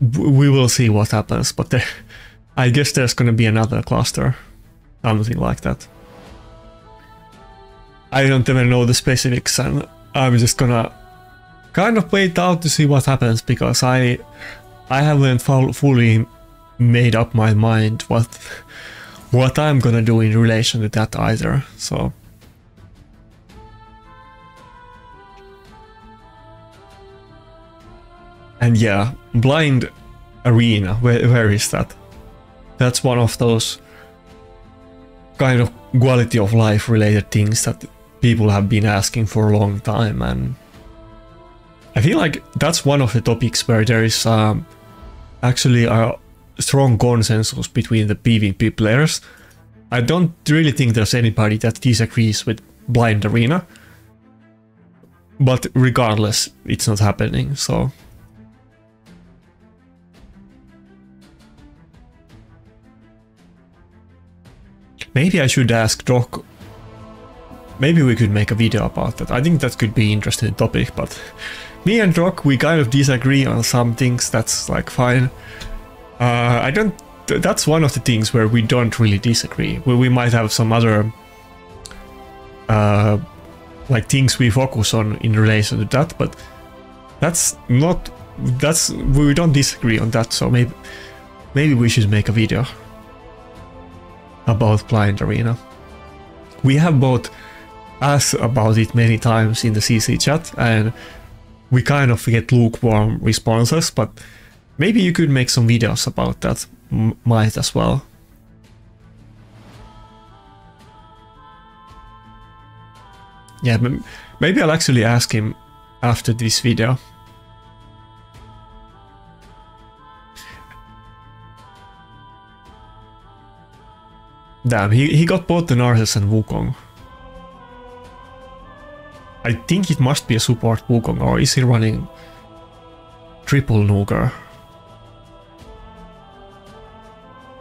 we will see what happens. But there, I guess there's gonna be another cluster, something like that. I don't even know the specifics, and I'm just gonna kind of wait out to see what happens, because I I haven't fully made up my mind what what I'm gonna do in relation to that either. So and yeah, blind arena. Where where is that? That's one of those kind of quality of life related things that people have been asking for a long time, and I feel like that's one of the topics where there is um, actually a strong consensus between the PvP players. I don't really think there's anybody that disagrees with blind arena, but regardless, it's not happening, so... maybe I should ask Rock. Maybe we could make a video about that. I think that could be an interesting topic, but me and Rock, we kind of disagree on some things. That's like fine. Uh, I don't... that's one of the things where we don't really disagree. Where we might have some other uh, like things we focus on in relation to that, but that's not... that's... we don't disagree on that, so maybe maybe we should make a video about blind arena. We have both asked about it many times in the C C chat, and we kind of get lukewarm responses, but maybe you could make some videos about that, might as well. Yeah, maybe I'll actually ask him after this video. Damn, he, he got both the Narcissus and Wukong. I think it must be a support Wukong, or is he running triple Nuker?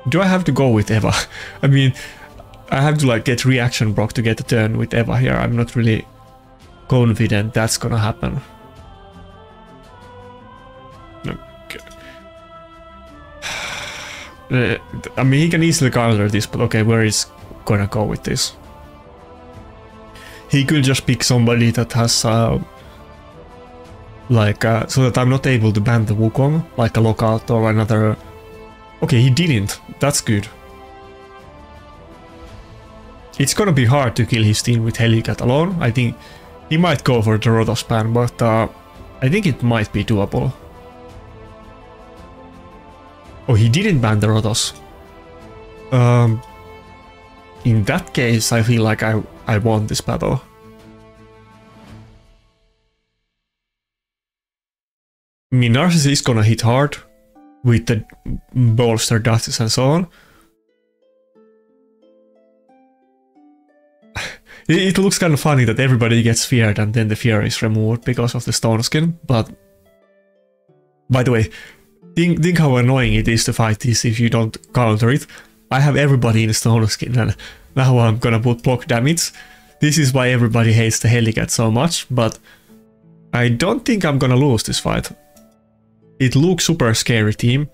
Do I have to go with Eva? I mean, I have to like get reaction proc to get a turn with Eva here. I'm not really confident that's gonna happen. Okay. I mean, he can easily counter this, but okay, where is gonna go with this? He could just pick somebody that has uh, like uh, so that I'm not able to ban the Wukong, like a lockout or another. Okay, he didn't. That's good. It's gonna be hard to kill his team with Helicat alone. I think he might go for the Rotos ban, but uh, I think it might be doable. Oh, he didn't ban the Rotos. Um, in that case, I feel like I, I won this battle. I mean, Narcissus is gonna hit hard with the Bolster, Duchess and so on. It looks kind of funny that everybody gets feared and then the fear is removed because of the stone skin, but... By the way, think, think how annoying it is to fight this if you don't counter it. I have everybody in stone skin and now I'm gonna put block damage. This is why everybody hates the Helicat so much, but... I don't think I'm gonna lose this fight. It looks super scary team,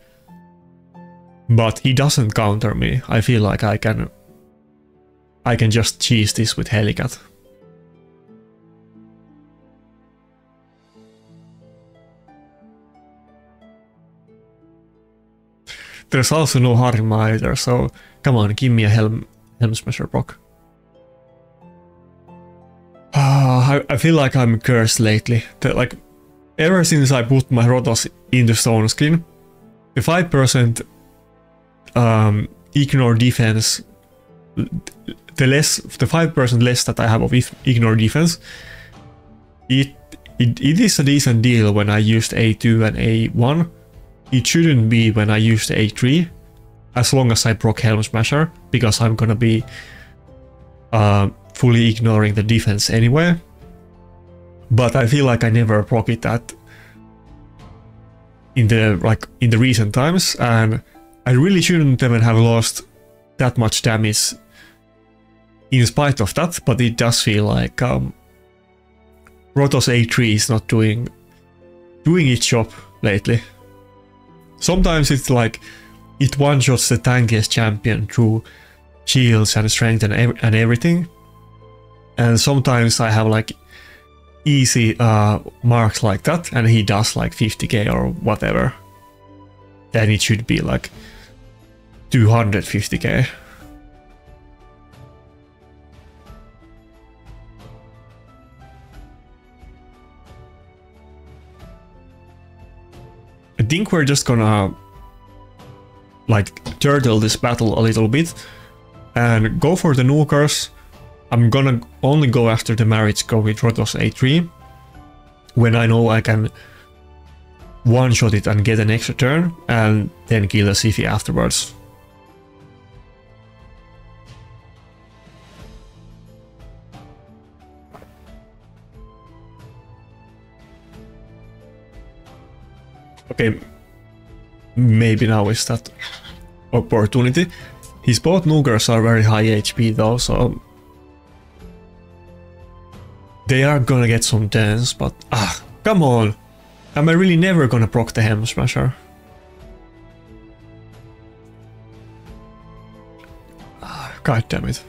but he doesn't counter me. I feel like I can, I can just cheese this with Helicat. There's also no Harima either, so come on, give me a Helm, helm Smasher proc. Ah, I, I feel like I'm cursed lately. They're like. Ever since I put my Rotos in the stone skin, the five percent um, ignore defense, the less, the five percent less that I have of ignore defense, it, it it is a decent deal when I used A two and A one. It shouldn't be when I used A three, as long as I proc Helm Smasher, because I'm gonna be uh, fully ignoring the defense anyway. But I feel like I never proc that in the like in the recent times, and I really shouldn't even have lost that much damage in spite of that, but it does feel like um, Rotos A three is not doing doing its job lately. Sometimes it's like it one-shots the tankiest champion through shields and strength and, ev and everything, and sometimes I have like easy uh, marks like that, and he does like fifty K or whatever. Then it should be like two hundred fifty K. I think we're just gonna like turtle this battle a little bit and go for the nukers. I'm gonna only go after the marriage go with Rotos A three when I know I can one-shot it and get an extra turn and then kill a Sifi afterwards. Okay, maybe now is that opportunity. His both Nukers are very high H P though, so they are gonna get some turns, but ah, come on! Am I really never gonna proc the Helm Smasher? Ah, god damn it.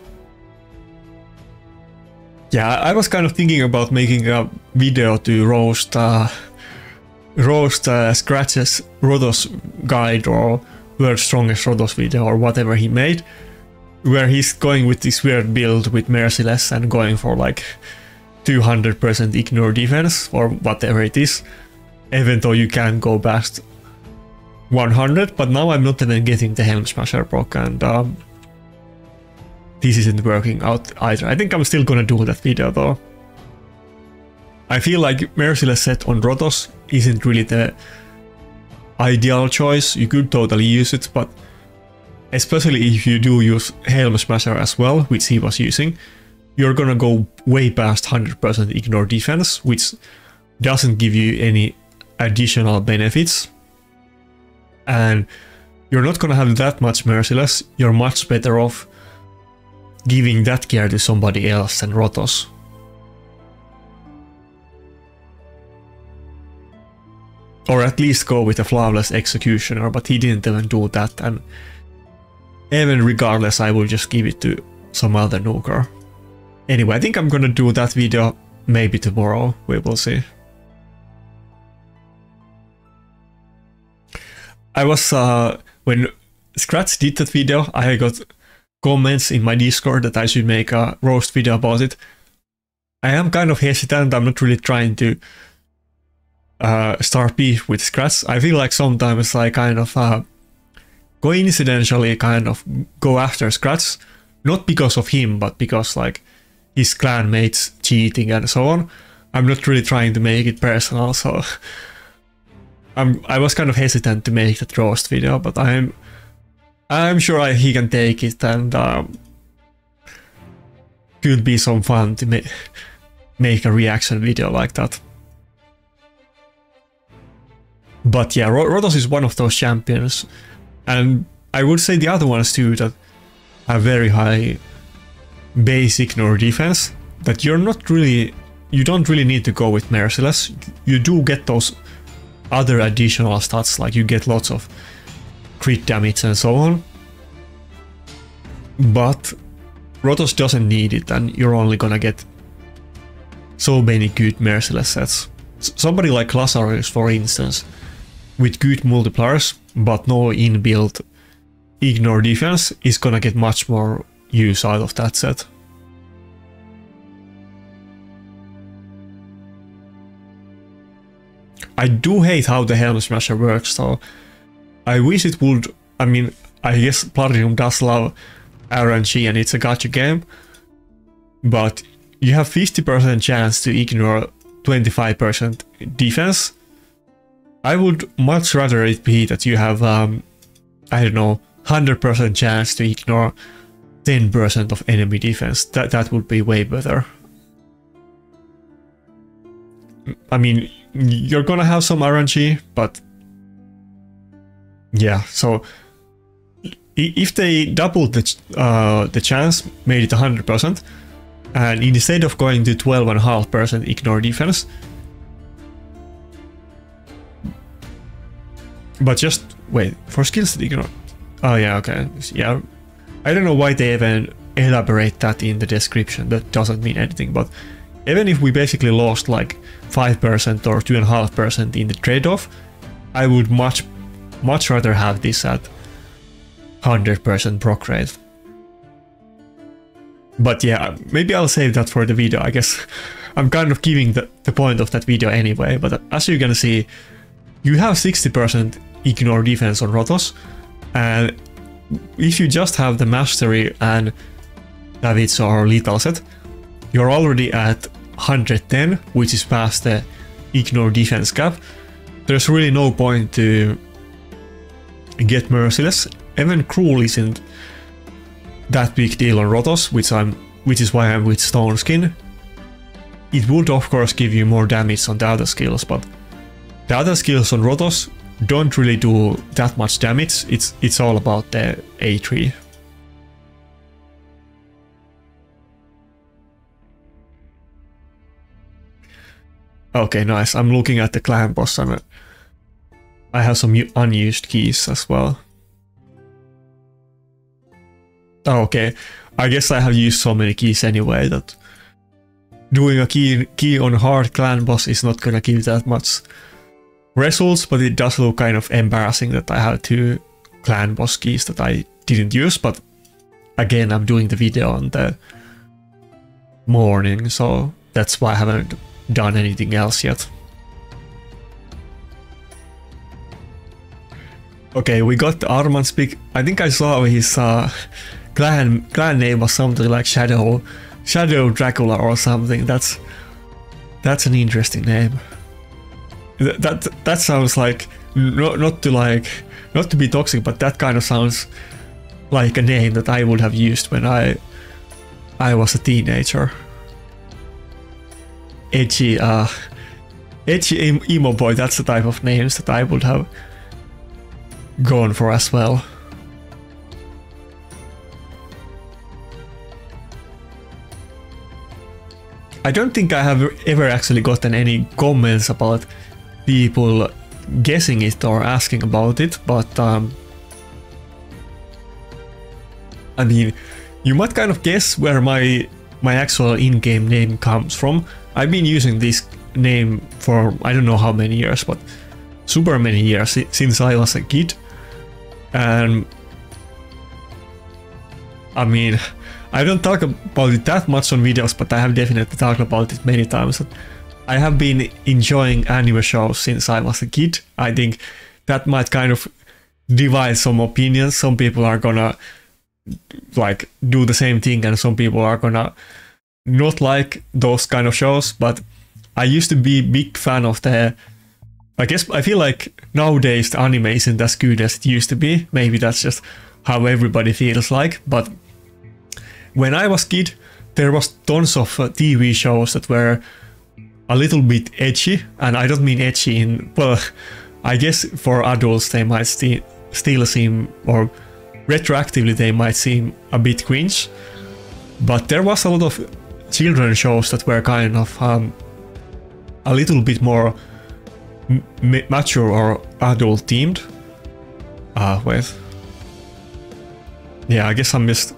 Yeah, I was kind of thinking about making a video to roast, uh, roast uh, Scratch's Rotos guide or World's Strongest Rotos video or whatever he made, where he's going with this weird build with Merciless and going for like two hundred percent ignore defense or whatever it is, even though you can go past one hundred, but now I'm not even getting the Helm Smasher proc, and um, this isn't working out either. I think I'm still gonna do that video though. I feel like Merciless set on Rotos isn't really the ideal choice. You could totally use it, but especially if you do use Helm Smasher as well, which he was using, you're gonna go way past one hundred percent ignore defense, which doesn't give you any additional benefits. And you're not gonna have that much Merciless. You're much better off giving that care to somebody else than Rotos. Or at least go with a Flawless Executioner, but he didn't even do that, and even regardless I will just give it to some other nuker. Anyway, I think I'm gonna do that video maybe tomorrow, we will see. I was, uh, when Scratch did that video, I got comments in my Discord that I should make a roast video about it. I am kind of hesitant, I'm not really trying to uh, start beef with Scratch. I feel like sometimes I kind of uh, coincidentally kind of go after Scratch, not because of him, but because like his clan mates cheating and so on. I'm not really trying to make it personal, so I'm, I was kind of hesitant to make that roast video, but I'm I'm sure I, he can take it, and um, could be some fun to ma make a reaction video like that. But yeah, Rotos is one of those champions, and I would say the other ones too that have very high basic nor defense, that you're not really, you don't really need to go with Merciless. You do get those other additional stats, like you get lots of crit damage and so on, but Rotos doesn't need it, and you're only gonna get so many good Merciless sets. S somebody like Lazarus, for instance, with good multipliers but no inbuilt ignore defense, is gonna get much more use out of that set. I do hate how the Helm Smasher works though. I wish it would, I mean, I guess Plarium does love R N G and it's a gacha game, but you have fifty percent chance to ignore twenty-five percent defense. I would much rather it be that you have, um, I don't know, one hundred percent chance to ignore ten percent of enemy defense. That, that would be way better. I mean, you're gonna have some R N G, but yeah, so if they doubled the, ch uh, the chance, made it one hundred percent, and instead of going to twelve point five percent ignore defense, but just wait, for skills to ignore, oh yeah, okay, yeah, I don't know why they even elaborate that in the description, that doesn't mean anything, but even if we basically lost like five percent or two point five percent in the trade-off, I would much, much rather have this at one hundred percent proc rate. But yeah, maybe I'll save that for the video, I guess. I'm kind of giving the, the point of that video anyway, but as you can see, you have sixty percent ignore defense on Rotos, and if you just have the Mastery and Davits or Lethal set, you're already at one hundred ten, which is past the ignore defense cap. There's really no point to get Merciless. Even Cruel isn't that big deal on Rotos, which I'm, which is why I'm with Stone Skin. It would of course give you more damage on the other skills, but the other skills on Rotos don't really do that much damage. It's it's all about the A three. Okay, nice. I'm looking at the clan boss and I have some unused keys as well. Okay, I guess I have used so many keys anyway that doing a key, key on hard clan boss is not gonna give that much results, but it does look kind of embarrassing that I have two clan boss keys that I didn't use, but again, I'm doing the video on the morning, so that's why I haven't done anything else yet. Okay, we got the Armanz pick. I think I saw his uh, clan clan name was something like Shadow Shadow Dracula or something. That's That's an interesting name. That that, that sounds like not, not to like not to be toxic, but that kind of sounds like a name that I would have used when I I was a teenager. Edgy, uh, edgy emo boy. That's the type of names that I would have gone for as well. I don't think I have ever actually gotten any comments about people guessing it or asking about it, but um, I mean, you might kind of guess where my my actual in-game name comes from. I've been using this name for I don't know how many years, but super many years since I was a kid, and I mean, I don't talk about it that much on videos, but I have definitely talked about it many times. I have been enjoying anime shows since I was a kid. I think that might kind of divide some opinions. Some people are gonna like do the same thing, and some people are gonna not like those kind of shows. But I used to be a big fan of the... I guess I feel like nowadays the anime isn't as good as it used to be. Maybe that's just how everybody feels like, but when I was a kid, there was tons of uh, T V shows that were a little bit edgy, and I don't mean edgy in, well, I guess for adults they might sti still seem, or retroactively they might seem a bit cringe, but there was a lot of children shows that were kind of um, a little bit more m mature or adult themed. Ah, uh, wait. Yeah, I guess I missed...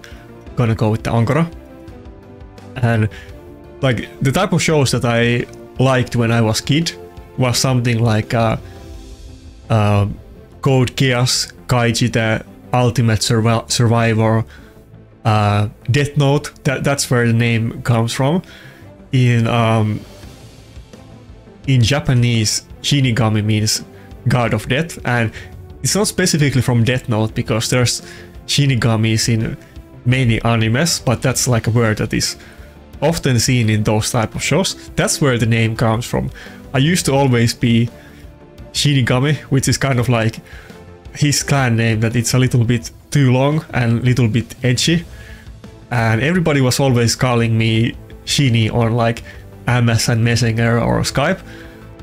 gonna go with the Ankoru, and like the type of shows that I liked when I was kid was something like uh, uh, Code Geass, Kaiji the Ultimate Survi Survivor, uh, Death Note. That that's where the name comes from. In um, in Japanese, Shinigami means God of Death, and it's not specifically from Death Note because there's Shinigamis in many animes, but that's like a word that is often seen in those type of shows. That's where the name comes from. I used to always be Shinigami, which is kind of like his clan name, that it's a little bit too long and a little bit edgy. And everybody was always calling me Shini on like M S N Messenger or Skype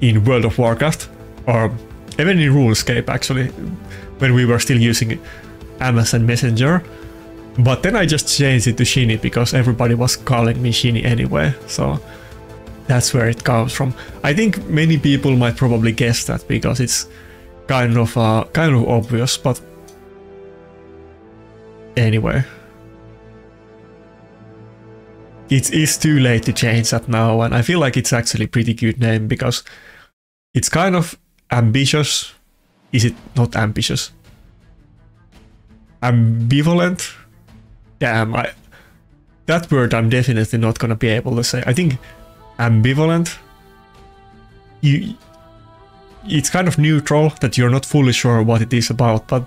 in World of Warcraft, or even in RuneScape actually, when we were still using M S N Messenger. But then I just changed it to Shini because everybody was calling me Shini anyway, so that's where it comes from. I think many people might probably guess that because it's kind of uh, kind of obvious, but anyway, it is too late to change that now, and I feel like it's actually a pretty good name because it's kind of ambitious. Is it not ambitious? Ambivalent. Damn, I, that word I'm definitely not gonna be able to say. I think ambivalent, you, it's kind of neutral, that you're not fully sure what it is about, but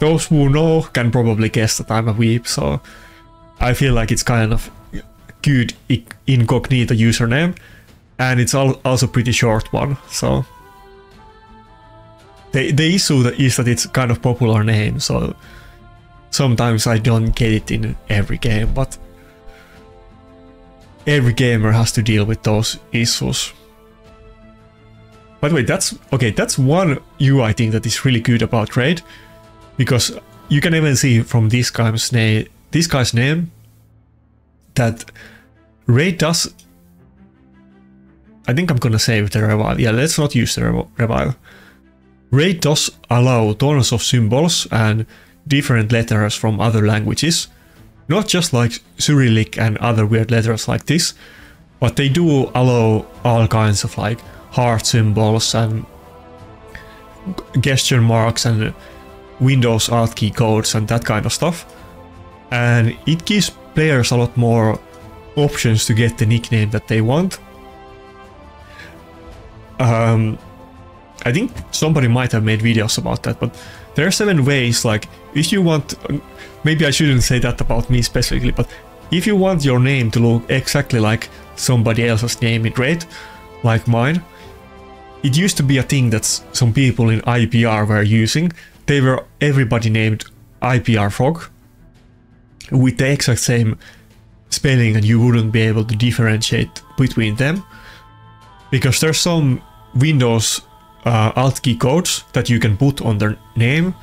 those who know can probably guess that I'm a weeb, so I feel like it's kind of good incognito username, and it's al also pretty short one, so... The, the issue that is that it's kind of popular name, so... Sometimes I don't get it in every game, but every gamer has to deal with those issues. By the way, that's okay, that's one U I thing that is really good about Raid, because you can even see from this guy's name this guy's name that Raid does. I think I'm gonna save the revive. Yeah, let's not use the revive. Raid does allow tons of symbols and different letters from other languages, not just like Cyrillic and other weird letters like this, but they do allow all kinds of like heart symbols and gesture marks and Windows alt key codes and that kind of stuff, and it gives players a lot more options to get the nickname that they want. Um, I think somebody might have made videos about that, but there are seven ways, like, if you want, maybe I shouldn't say that about me specifically, but if you want your name to look exactly like somebody else's name in Raid, like mine. It used to be a thing that some people in I P R were using. They were everybody named I P R Frog with the exact same spelling, and you wouldn't be able to differentiate between them, because there's some Windows uh, alt key codes that you can put on their name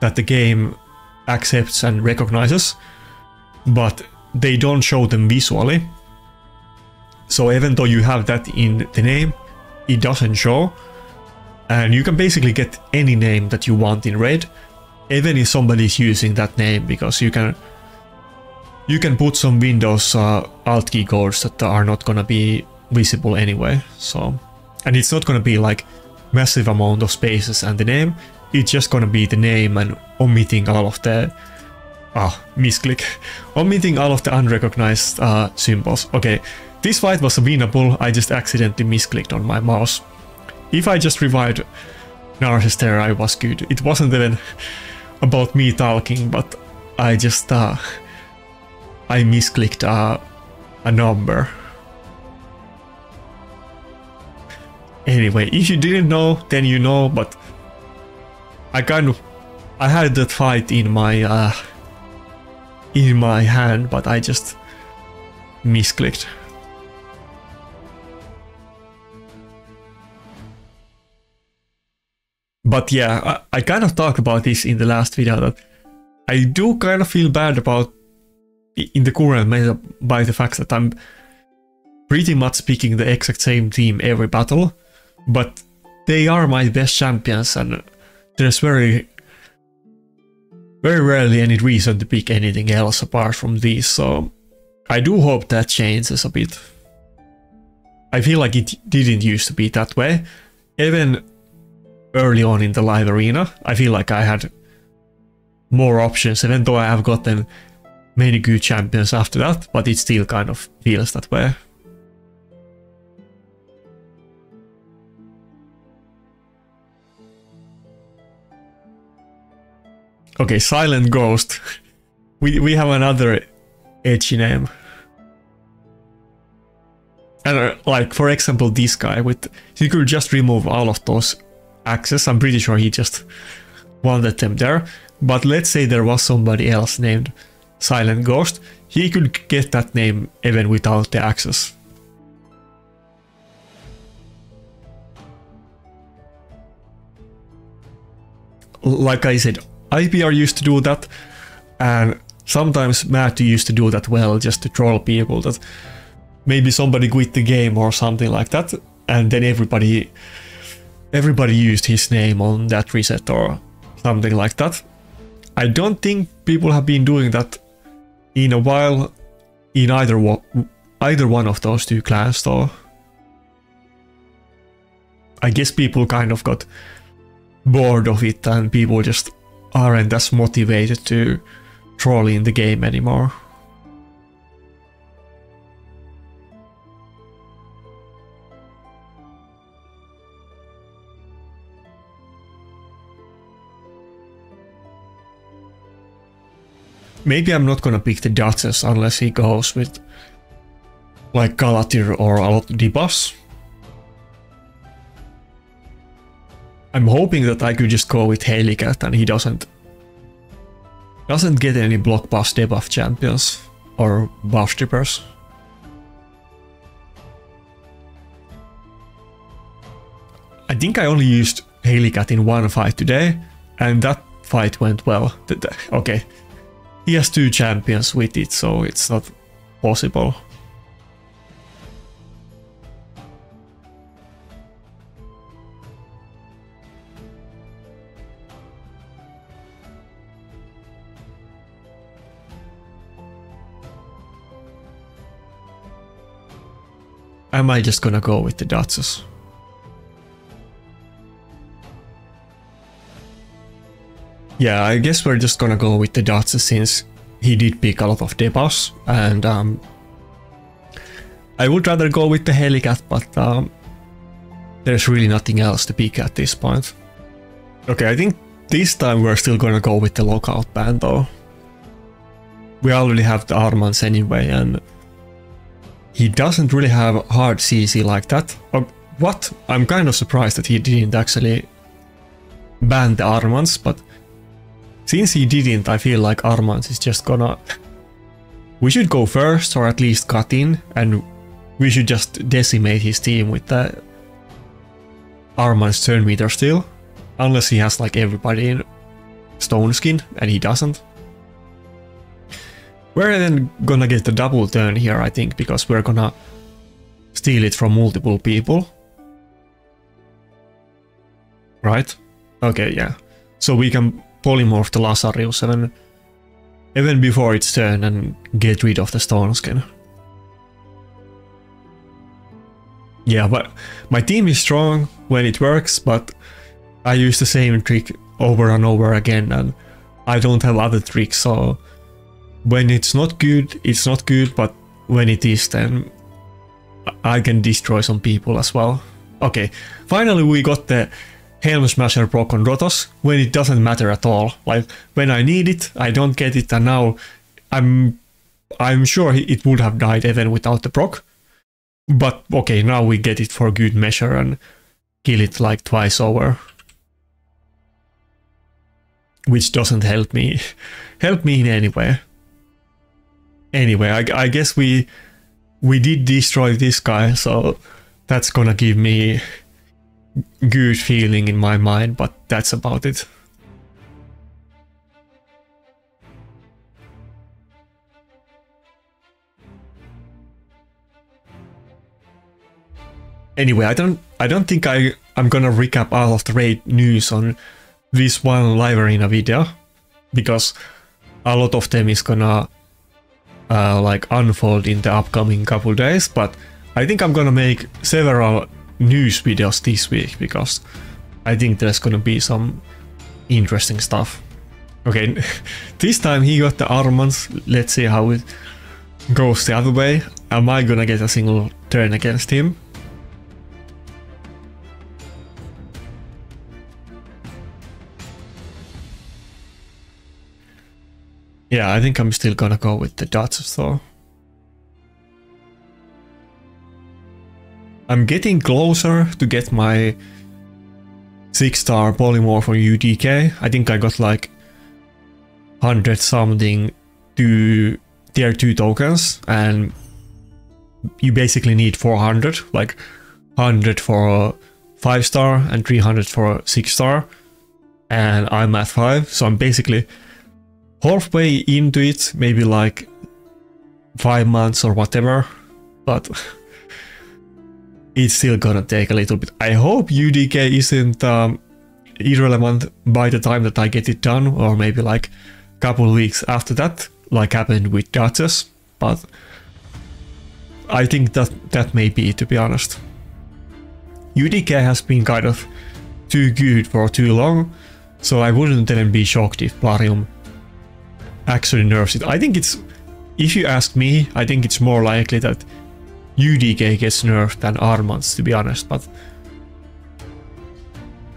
that the game accepts and recognizes, but they don't show them visually. So even though you have that in the name, it doesn't show, and you can basically get any name that you want in Raid, even if somebody's using that name, because you can you can put some Windows uh, alt key codes that are not gonna be visible anyway. So, and it's not gonna be like massive amount of spaces and the name. It's just gonna be the name and omitting all of the ah misclick, omitting all of the unrecognized uh, symbols. Okay. This fight was winnable, I just accidentally misclicked on my mouse. If I just revived Narcissus there, I was good. It wasn't even about me talking, but I just... Uh, I misclicked uh, a number. Anyway, if you didn't know, then you know, but... I kind of... I had that fight in my... Uh, in my hand, but I just... misclicked. But yeah, I, I kind of talked about this in the last video, that I do kind of feel bad about in the current meta by the fact that I'm pretty much picking the exact same team every battle, but they are my best champions, and there's very, very rarely any reason to pick anything else apart from these, so I do hope that changes a bit. I feel like it didn't used to be that way. Even early on in the live arena, I feel like I had more options, even though I have gotten many good champions after that, but it still kind of feels that way. Okay, Silent Ghost. We, we have another edgy name. And uh, like, for example, this guy with... He could just remove all of those access. I'm pretty sure he just wanted them there, but let's say there was somebody else named Silent Ghost. He could get that name even without the access. Like I said, I P R used to do that, and sometimes Matthew used to do that well, just to troll people that maybe somebody quit the game or something like that, and then everybody Everybody used his name on that reset or something like that. I don't think people have been doing that in a while in either one, either one of those two clans though. I guess people kind of got bored of it, and people just aren't as motivated to troll in the game anymore. Maybe I'm not gonna pick the Duchess unless he goes with like Galathir or a lot of debuffs. I'm hoping that I could just go with Helicat and he doesn't doesn't get any block buff debuff champions or buff strippers. I think I only used Helicat in one fight today, and that fight went well. Okay. He has two champions with it, so it's not possible. Am I just gonna go with the Duchess? Yeah, I guess we're just gonna go with the Duchess since he did pick a lot of debuffs, and um, I would rather go with the Helicat, but um, there's really nothing else to pick at this point. Okay, I think this time we're still gonna go with the lockout ban though. We already have the Armanz anyway, and He doesn't really have hard C C like that. Or what? I'm kind of surprised that he didn't actually ban the Armanz, but since he didn't, I feel like Armanz is just gonna... We should go first, or at least cut in, and we should just decimate his team with the Armanz turn meter still. Unless he has like everybody in stone skin, and he doesn't. We're then gonna get the double turn here, I think, because we're gonna steal it from multiple people. Right? Okay, yeah. So we can polymorph the Lazarus even, even before its turn and get rid of the stone skin. Yeah, but my team is strong when it works, but I use the same trick over and over again, and I don't have other tricks, so... When it's not good, it's not good, but when it is, then I can destroy some people as well. Okay, finally we got the Helm Smasher proc on Rotos, when it doesn't matter at all. Like, when I need it, I don't get it, and now I'm I'm sure it would have died even without the proc. But okay, now we get it for good measure and kill it like twice over. Which doesn't help me, help me in any way. Anyway, I, I guess we we did destroy this guy, so that's gonna give me good feeling in my mind, but that's about it. Anyway, I don't I don't think I I'm gonna recap all of the raid news on this one live in a video, because a lot of them is gonna Uh, like unfold in the upcoming couple days, but I think I'm gonna make several news videos this week because I think there's gonna be some interesting stuff. Okay, this time he got the Armanz. Let's see how it goes the other way. Am I gonna get a single turn against him? Yeah, I think I'm still gonna go with the Duchess though. I'm getting closer to get my six star polymorph on U D K. I think I got like one hundred something to tier two tokens, and you basically need four hundred, like one hundred for five star and three hundred for six star, and I'm at five, so I'm basically halfway into it, maybe like five months or whatever, but it's still gonna take a little bit. I hope U D K isn't um, irrelevant by the time that I get it done, or maybe like a couple of weeks after that, like happened with Duchess, but I think that that may be, to be honest. U D K has been kind of too good for too long, so I wouldn't even be shocked if Plarium actually nerfs it. I think it's, if you ask me, I think it's more likely that U D K gets nerfed than Armanz, to be honest, but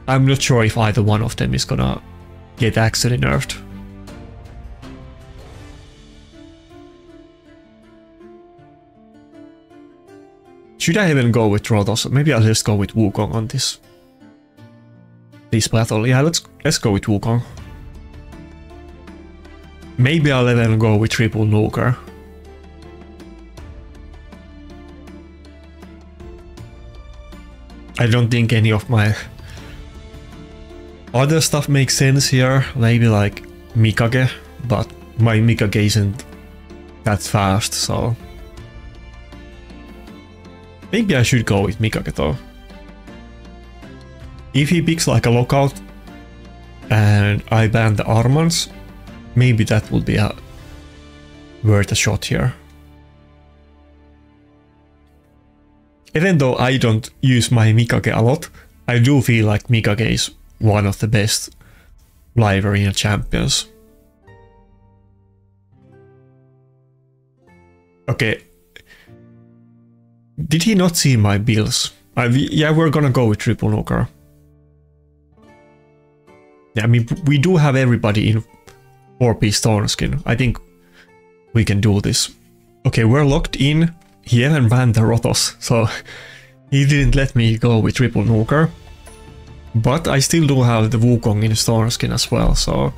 I'm not sure if either one of them is gonna get actually nerfed. Should I even go with Rotos? Maybe I'll just go with Wukong on this this battle. Yeah, let's let's go with Wukong. Maybe I'll let them go with triple nuker. I don't think any of my other stuff makes sense here. Maybe like Mikage, but my Mikage isn't that fast, so... Maybe I should go with Mikage though. If he picks like a lockout and I ban the Armanz, maybe that would be a, worth a shot here. Even though I don't use my Mikage a lot, I do feel like Mikage is one of the best live arena champions. Okay. Did he not see my bills? I, yeah, we're gonna go with triple nuker. Yeah, I mean, we do have everybody in four piece stone skin. I think we can do this. Okay, we're locked in he even banned the Rotos, so he didn't let me go with triple nuker. But I still do have the Wukong in Storm Skin as well, so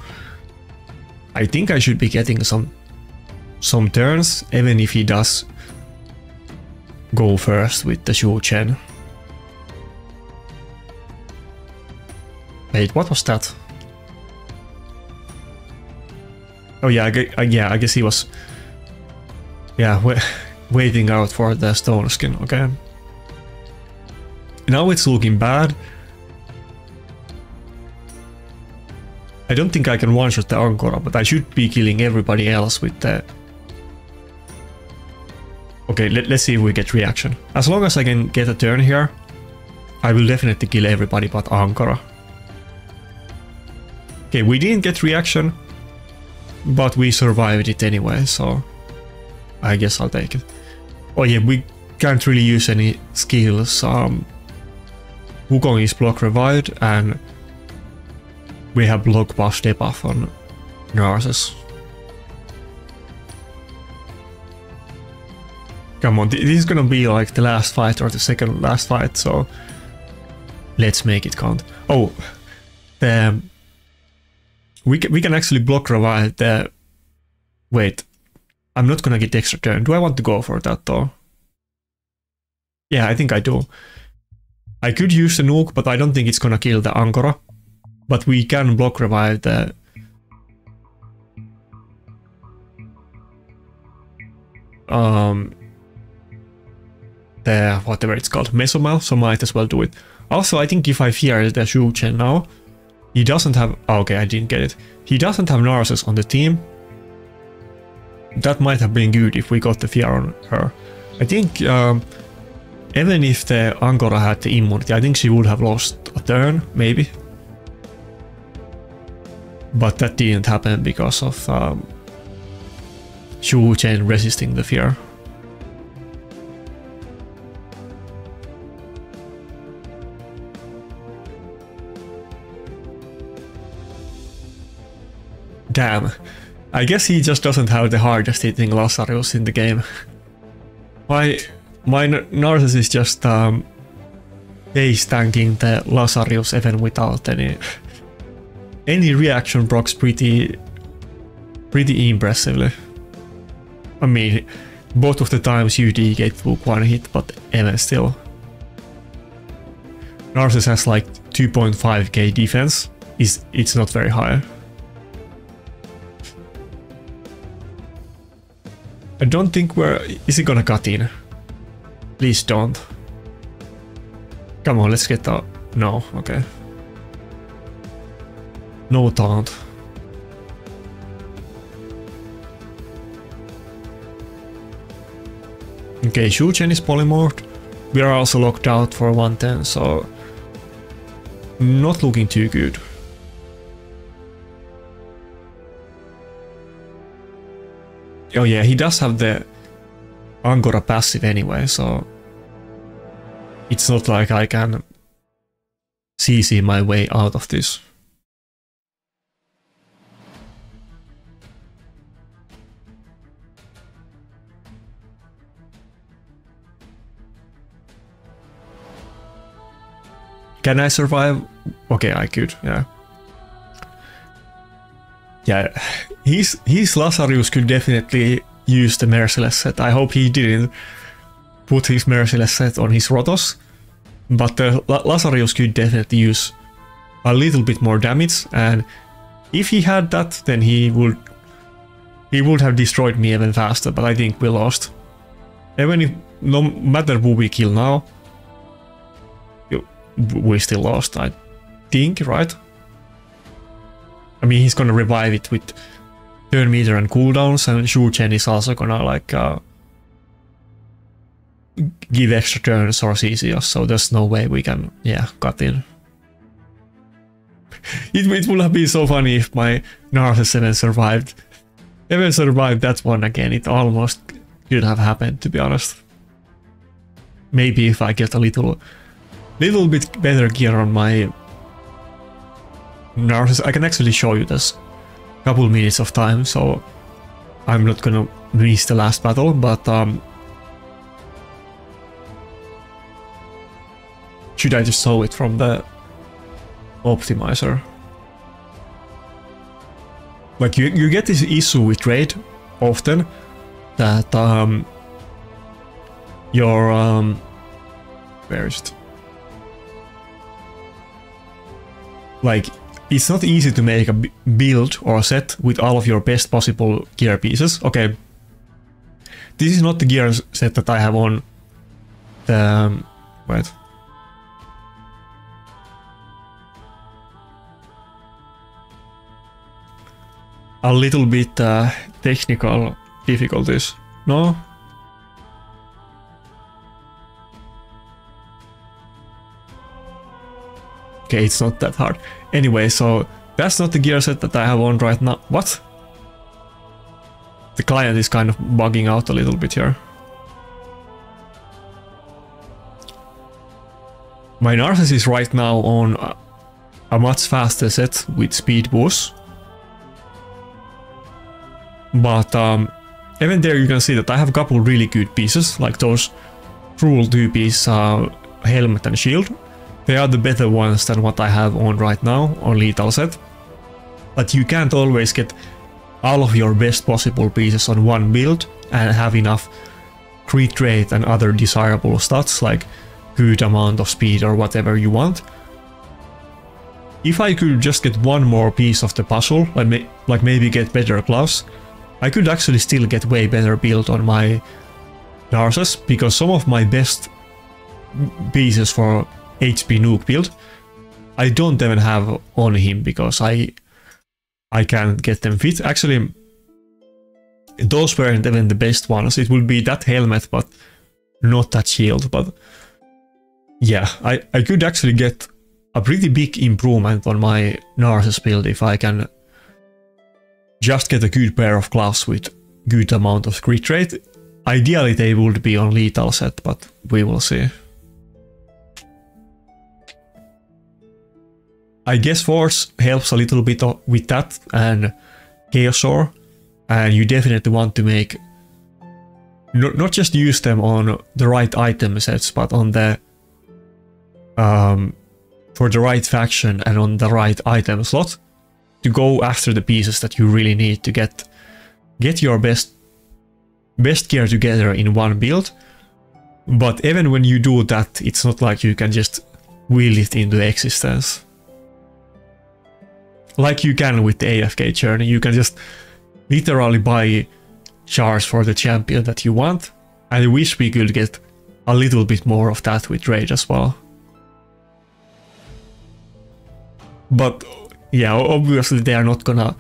I think I should be getting some some turns, even if he does go first with the Shu Chen. Wait, what was that? Oh yeah, I, I, yeah, I guess he was yeah, wa waiting out for the Stone Skin, okay. Now it's looking bad. I don't think I can one-shot the Ankoru, but I should be killing everybody else with the... Okay, let, let's see if we get reaction. As long as I can get a turn here, I will definitely kill everybody but Ankoru. Okay, we didn't get reaction, but we survived it anyway, so I guess I'll take it. Oh yeah, we can't really use any skills. Um, Wukong is block revived and we have block buff debuff on Narcissus. Come on, this is gonna be like the last fight or the second last fight, so let's make it count. Oh, the, we, can, we can actually block revive the... Wait, I'm not gonna get extra turn. Do I want to go for that though? Yeah, I think I do. I could use the nuke, but I don't think it's gonna kill the Ankoru. But we can block revive the... Um... The... whatever it's called, Mesomel, so might as well do it. Also, I think if I fear the Shu Chen now, he doesn't have... Oh, okay, I didn't get it. He doesn't have Narcissus on the team. That might have been good if we got the fear on her. I think, um... even if the Ankoru had the immunity, I think she would have lost a turn, maybe. But that didn't happen because of um, Shu Chen resisting the fear. Damn, I guess he just doesn't have the hardest hitting Lazarus in the game. My, my Narcissus is just um, base tanking the Lazarus even without any... Any reaction procs pretty, pretty impressively. I mean, both of the times U D K took one hit, but even still. Narcissus has like two point five K defense, it's, it's not very high. I don't think we're... is he gonna cut in? Please don't. Come on, let's get out. No, okay. No taunt. Okay, Shu Chen is polymorphed. We are also locked out for one ten, so not looking too good. Oh yeah, he does have the Ankoru passive anyway, so it's not like I can C C my way out of this. Can I survive? Okay, I could, yeah. Yeah, his, his Lazarus could definitely use the Merciless set. I hope he didn't put his Merciless set on his Rotos, but the Lazarus could definitely use a little bit more damage, and if he had that, then he would he would have destroyed me even faster, but I think we lost. Even if, no matter who we kill now, we still lost, I think, right? I mean, he's gonna revive it with turn meter and cooldowns, and Shu Chen is also gonna like uh, give extra turns or C C us, so there's no way we can, yeah, cut in. It, it would have been so funny if my Narcissus even survived. Even survived that one again, it almost could have happened, to be honest. Maybe if I get a little... little bit better gear on my Narcissus. I can actually show you this couple minutes of time, so I'm not gonna miss the last battle, but um, Should I just sell it from the optimizer? Like, you, you get this issue with Raid often, that um, your... Um, where is it? Like, it's not easy to make a build or a set with all of your best possible gear pieces. Okay, this is not the gear set that I have on the... Um, wait. A little bit uh, technical difficulties. No? Okay, it's not that hard. Anyway, so that's not the gear set that I have on right now. What? The client is kind of bugging out a little bit here. My Narcissus is right now on a, a much faster set with speed boost. But um, even there you can see that I have a couple really good pieces, like those Rule two piece uh, helmet and shield. They are the better ones than what I have on right now on Lethal set. But you can't always get all of your best possible pieces on one build and have enough crit rate and other desirable stats, like good amount of speed or whatever you want. If I could just get one more piece of the puzzle, like, may like maybe get better gloves, I could actually still get way better build on my Narcissus, because some of my best pieces for H P nuke build I don't even have on him, because I I can't get them fit. Actually, those weren't even the best ones. It would be that helmet, but not that shield. But yeah, I, I could actually get a pretty big improvement on my Narcissus build if I can just get a good pair of gloves with good amount of crit rate. Ideally they would be on Lethal set, but we will see. I guess Force helps a little bit with that, and Chaosaur, and you definitely want to make, not just use them on the right item sets, but on the, um, for the right faction and on the right item slot, to go after the pieces that you really need to get, get your best, best gear together in one build. But even when you do that, it's not like you can just will it into existence. Like you can with the A F K Journey, you can just literally buy jars for the champion that you want, and I wish we could get a little bit more of that with Raid as well. But yeah, obviously they are not gonna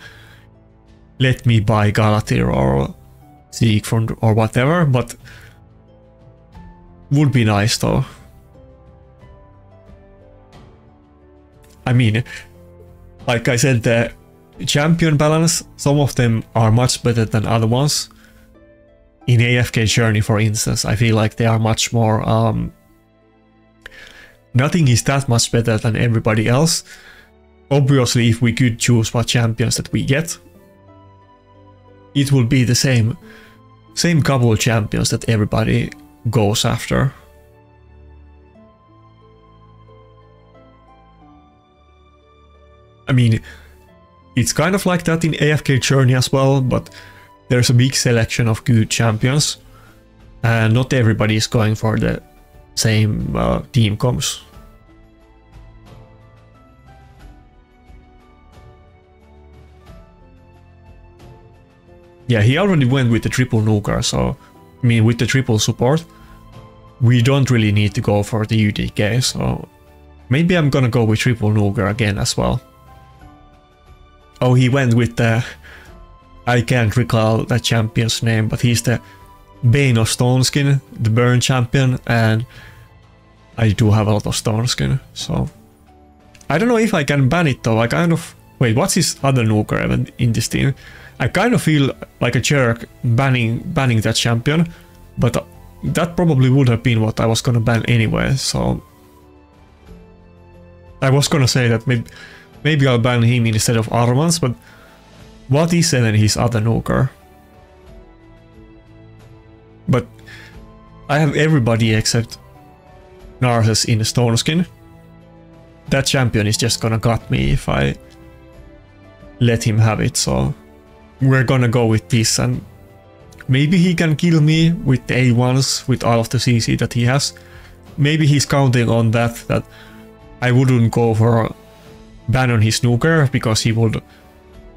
let me buy Galathir or Siegfund or whatever, but would be nice though. I mean... Like I said, the champion balance, some of them are much better than other ones. In A F K Journey, for instance, I feel like they are much more... Um, nothing is that much better than everybody else. Obviously, if we could choose what champions that we get, it will be the same, same couple of champions that everybody goes after. I mean, it's kind of like that in A F K Journey as well, but there's a big selection of good champions, and not everybody is going for the same uh, team comps. Yeah, he already went with the triple nuker, so, I mean, with the triple support, we don't really need to go for the U D K, so maybe I'm gonna go with triple nuker again as well. Oh, he went with the... I can't recall that champion's name, but he's the Bane of Stoneskin, the Burn champion, and I do have a lot of Stoneskin, so... I don't know if I can ban it though, I kind of... Wait, what's his other nuker event in this team? I kind of feel like a jerk banning, banning that champion, but that probably would have been what I was gonna ban anyway, so... I was gonna say that maybe... Maybe I'll ban him instead of Armanz, but what is even his other nuker? But I have everybody except Narcissus in Stoneskin. That champion is just gonna gut me if I let him have it, so we're gonna go with this, and maybe he can kill me with the A ones, with all of the C C that he has. Maybe he's counting on that, that I wouldn't go for a ban on his nuker, because he would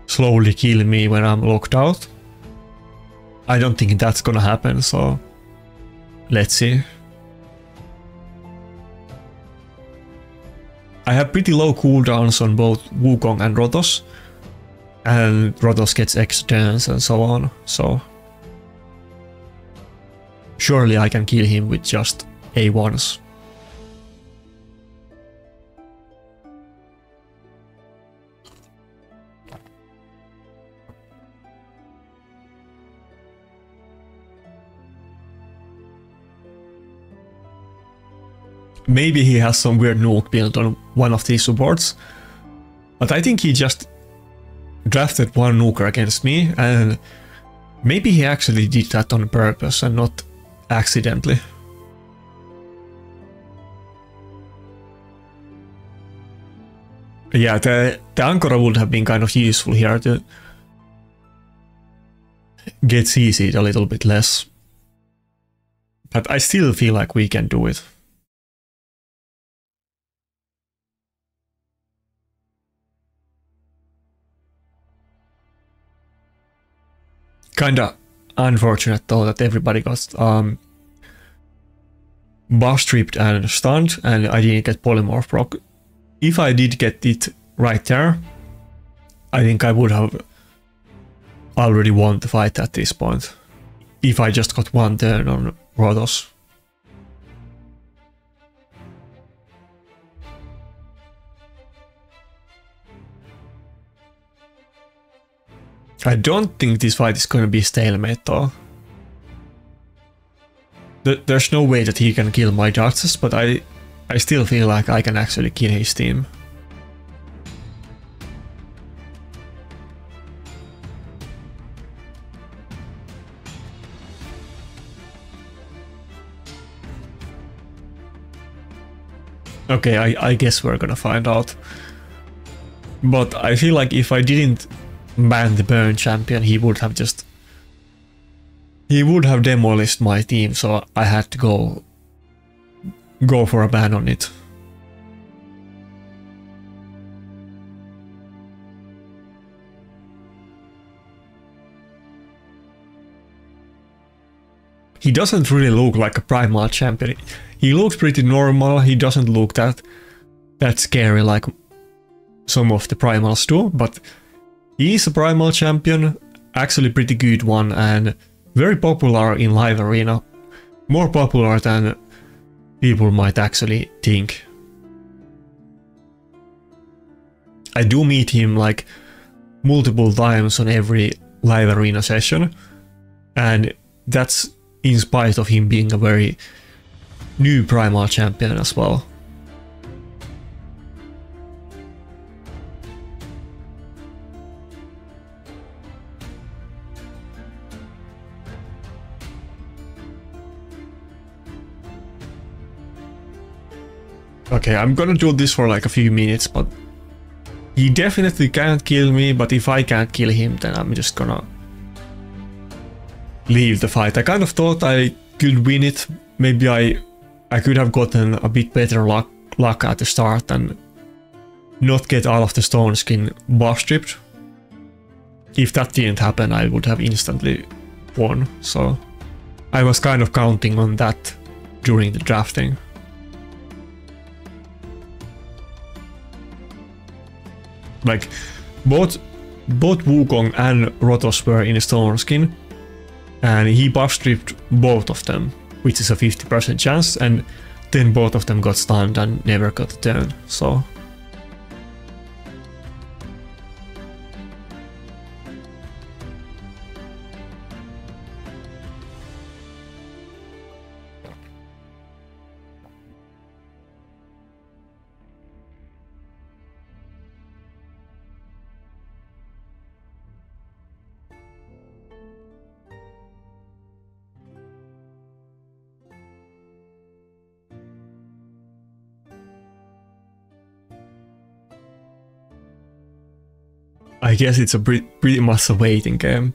slowly kill me when I'm locked out. I don't think that's gonna happen, so let's see. I have pretty low cooldowns on both Wukong and Rotos, and Rotos gets extents and so on, so surely I can kill him with just A ones. Maybe he has some weird nuke built on one of these supports, but I think he just drafted one nuker against me, and maybe he actually did that on purpose and not accidentally. Yeah, the, the Ankoru would have been kind of useful here to get C C'd a little bit less, but I still feel like we can do it. Kinda unfortunate though that everybody got um, buff stripped and stunned, and I didn't get Polymorph proc. If I did get it right there, I think I would have already won the fight at this point, if I just got one turn on Rotos. I don't think this fight is going to be stalemate though. Th there's no way that he can kill my Duchess, but I, I still feel like I can actually kill his team. Okay, I, I guess we're gonna find out. But I feel like if I didn't ban the burn champion, he would have just he would have demolished my team, so I had to go go for a ban on it. He doesn't really look like a primal champion. He looks pretty normal. He doesn't look that that scary like some of the primals do, but he is a primal champion, actually pretty good one, and very popular in live arena. More popular than people might actually think. I do meet him like multiple times on every live arena session, and that's in spite of him being a very new primal champion as well. Okay, I'm gonna do this for like a few minutes, but he definitely can't kill me, but if I can't kill him, then I'm just gonna leave the fight. I kind of thought I could win it. Maybe I I could have gotten a bit better luck, luck at the start and not get all of the stone skin buff stripped. If that didn't happen, I would have instantly won, so I was kind of counting on that during the drafting. Like, both, both Wukong and Rotos were in Stoneskin, and he buff stripped both of them, which is a fifty percent chance, and then both of them got stunned and never got a turn, so... I guess it's a pretty, pretty masturbating game.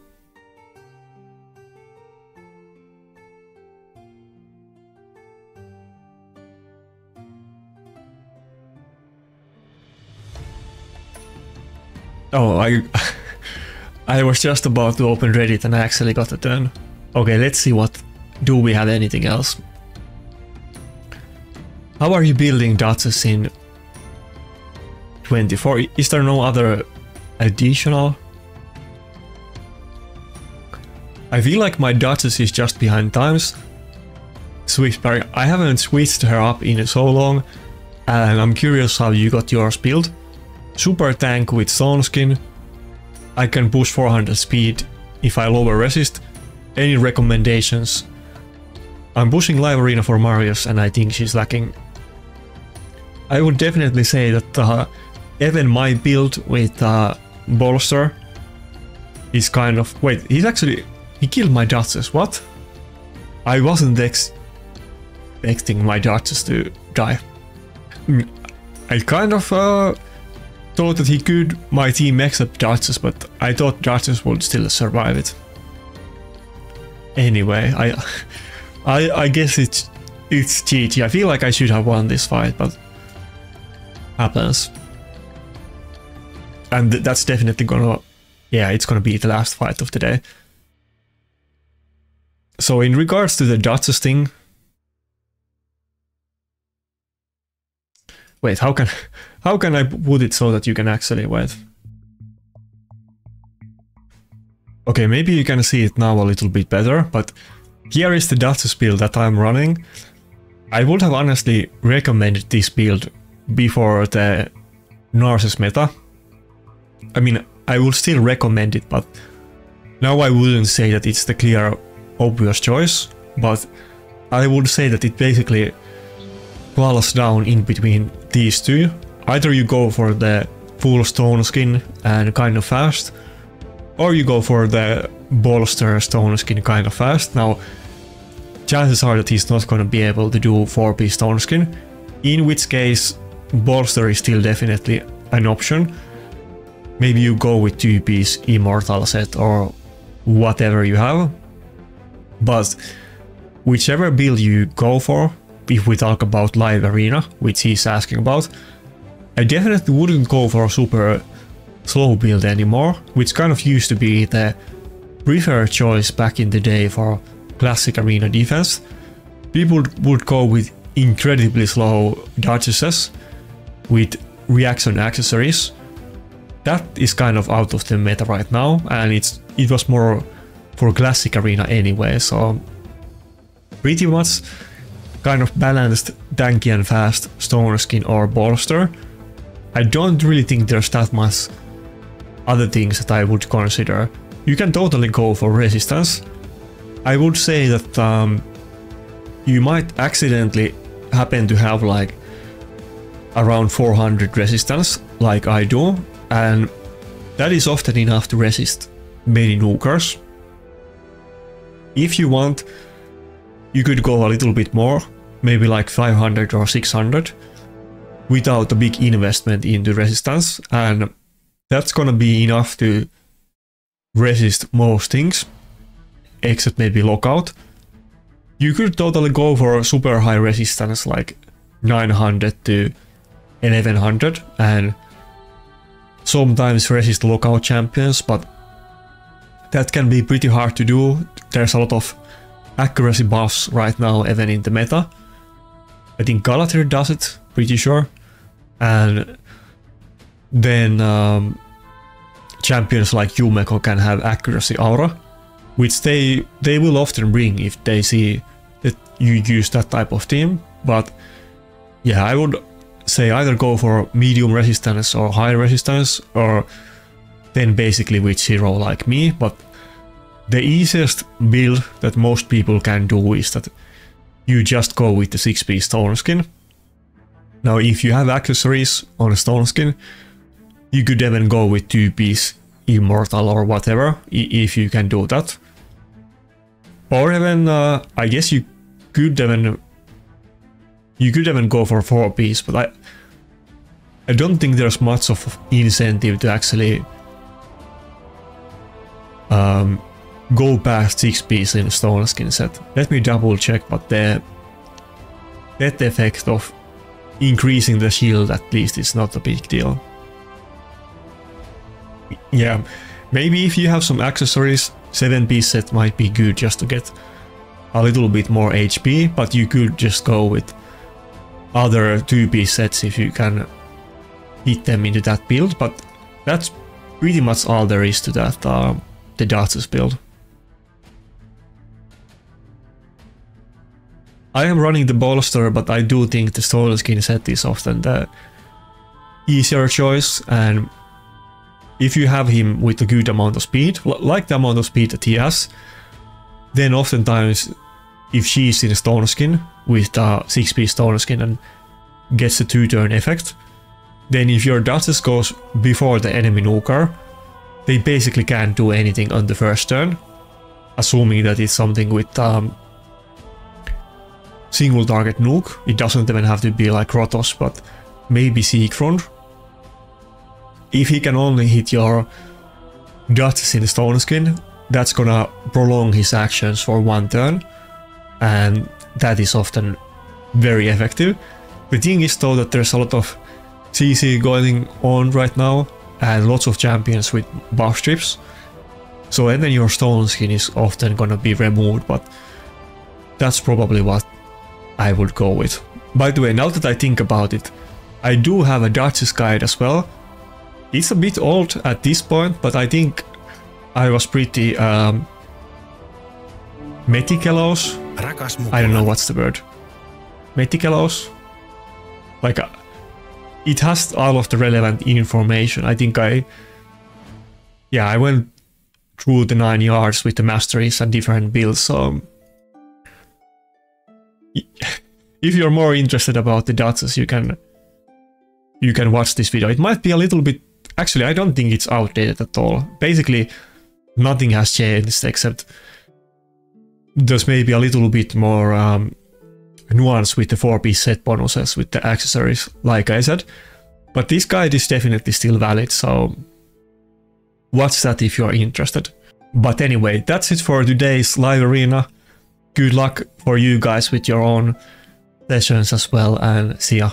Oh, I I was just about to open Reddit and I actually got a turn. Okay, let's see what... do we have anything else? How are you building Duchess in twenty-four? Is there no other additional? I feel like my Duchess is just behind times. Swift, I haven't switched her up in so long and I'm curious how you got yours built. Super tank with stone skin. I can push four hundred speed if I lower resist. Any recommendations? I'm pushing live arena for Marius and I think she's lacking. I would definitely say that uh, even my build with uh, Bolster is kind of... Wait, he's actually... He killed my Duchess, what? I wasn't ex expecting my Duchess to die. I kind of... Uh, thought that he could, my team except Duchess, but I thought Duchess would still survive it. Anyway, I, I, I guess it's, it's G G. I feel like I should have won this fight, but happens. And th that's definitely gonna, yeah, it's gonna be the last fight of the day. So in regards to the Duchess thing, wait, how can, how can I put it so that you can actually wait? Okay, maybe you can see it now a little bit better, but here is the Duchess build that I'm running. I would have honestly recommended this build before the Narcissus meta. I mean, I would still recommend it, but now I wouldn't say that it's the clear, obvious choice, but I would say that it basically falls down in between these two. Either you go for the full stone skin and kind of fast, or you go for the Bolster stone skin kind of fast. Now, chances are that he's not going to be able to do four P stone skin, in which case Bolster is still definitely an option. Maybe you go with two P's immortal set or whatever you have, but whichever build you go for, if we talk about live arena, which he's asking about, I definitely wouldn't go for a super slow build anymore, which kind of used to be the preferred choice back in the day for classic arena defense. People would go with incredibly slow Duchesses with reaction accessories. That is kind of out of the meta right now, and it's it was more for classic arena anyway, so pretty much kind of balanced tanky and fast stone skin or Bolster. I don't really think there's that much other things that I would consider. You can totally go for resistance. I would say that um, you might accidentally happen to have like around four hundred resistance, like I do, and that is often enough to resist many nukers. If you want, you could go a little bit more, maybe like five hundred or six hundred. Without a big investment into resistance, and that's gonna be enough to resist most things except maybe lockout. You could totally go for super high resistance like nine hundred to eleven hundred and sometimes resist lockout champions, but that can be pretty hard to do. There's a lot of accuracy buffs right now even in the meta. I think Galathir does it, pretty sure. And then um, champions like Yumeko can have accuracy aura, which they they will often bring if they see that you use that type of team. But yeah, I would say either go for medium resistance or high resistance, or then basically with zero like me. But the easiest build that most people can do is that you just go with the six P stone skin. Now, if you have accessories on a stone skin, you could even go with two P's immortal or whatever, if you can do that. Or even, uh, I guess you could even you could even go for four P's, but I I don't think there's much of incentive to actually um, go past six piece in Stoner skin set. Let me double check, but the death effect of increasing the shield at least is not a big deal. Yeah, maybe if you have some accessories, seven piece set might be good just to get a little bit more H P, but you could just go with other two piece sets if you can hit them into that build, but that's pretty much all there is to that, uh, the Duchess build. I am running the Bolster, but I do think the Stolen Skin set is often the easier choice, and if you have him with a good amount of speed, like the amount of speed that he has, then oftentimes if she's in a Stoner Skin with a six piece Stoner Skin and gets a two turn effect, then if your Duchess goes before the enemy nuker, they basically can't do anything on the first turn, assuming that it's something with um, single target nuke. It doesn't even have to be like Rotos, but maybe Siegfund. If he can only hit your Duchess in the Stone Skin, that's gonna prolong his actions for one turn, and that is often very effective. The thing is though that there's a lot of C C going on right now and lots of champions with buff strips, so and then your Stone Skin is often gonna be removed, but that's probably what I would go with. By the way, now that I think about it, I do have a Duchess guide as well. It's a bit old at this point, but I think I was pretty um, meticulous. I don't know what's the word. Meticulous? Like, uh, it has all of the relevant information. I think I... Yeah, I went through the nine yards with the masteries and different builds, so... If you're more interested about the Duchess, you can... You can watch this video. It might be a little bit... Actually, I don't think it's outdated at all. Basically, nothing has changed except there's maybe a little bit more um, nuance with the four piece set bonuses with the accessories, like I said. But this guide is definitely still valid, so watch that if you're interested. But anyway, that's it for today's live arena. Good luck for you guys with your own sessions as well, and see ya.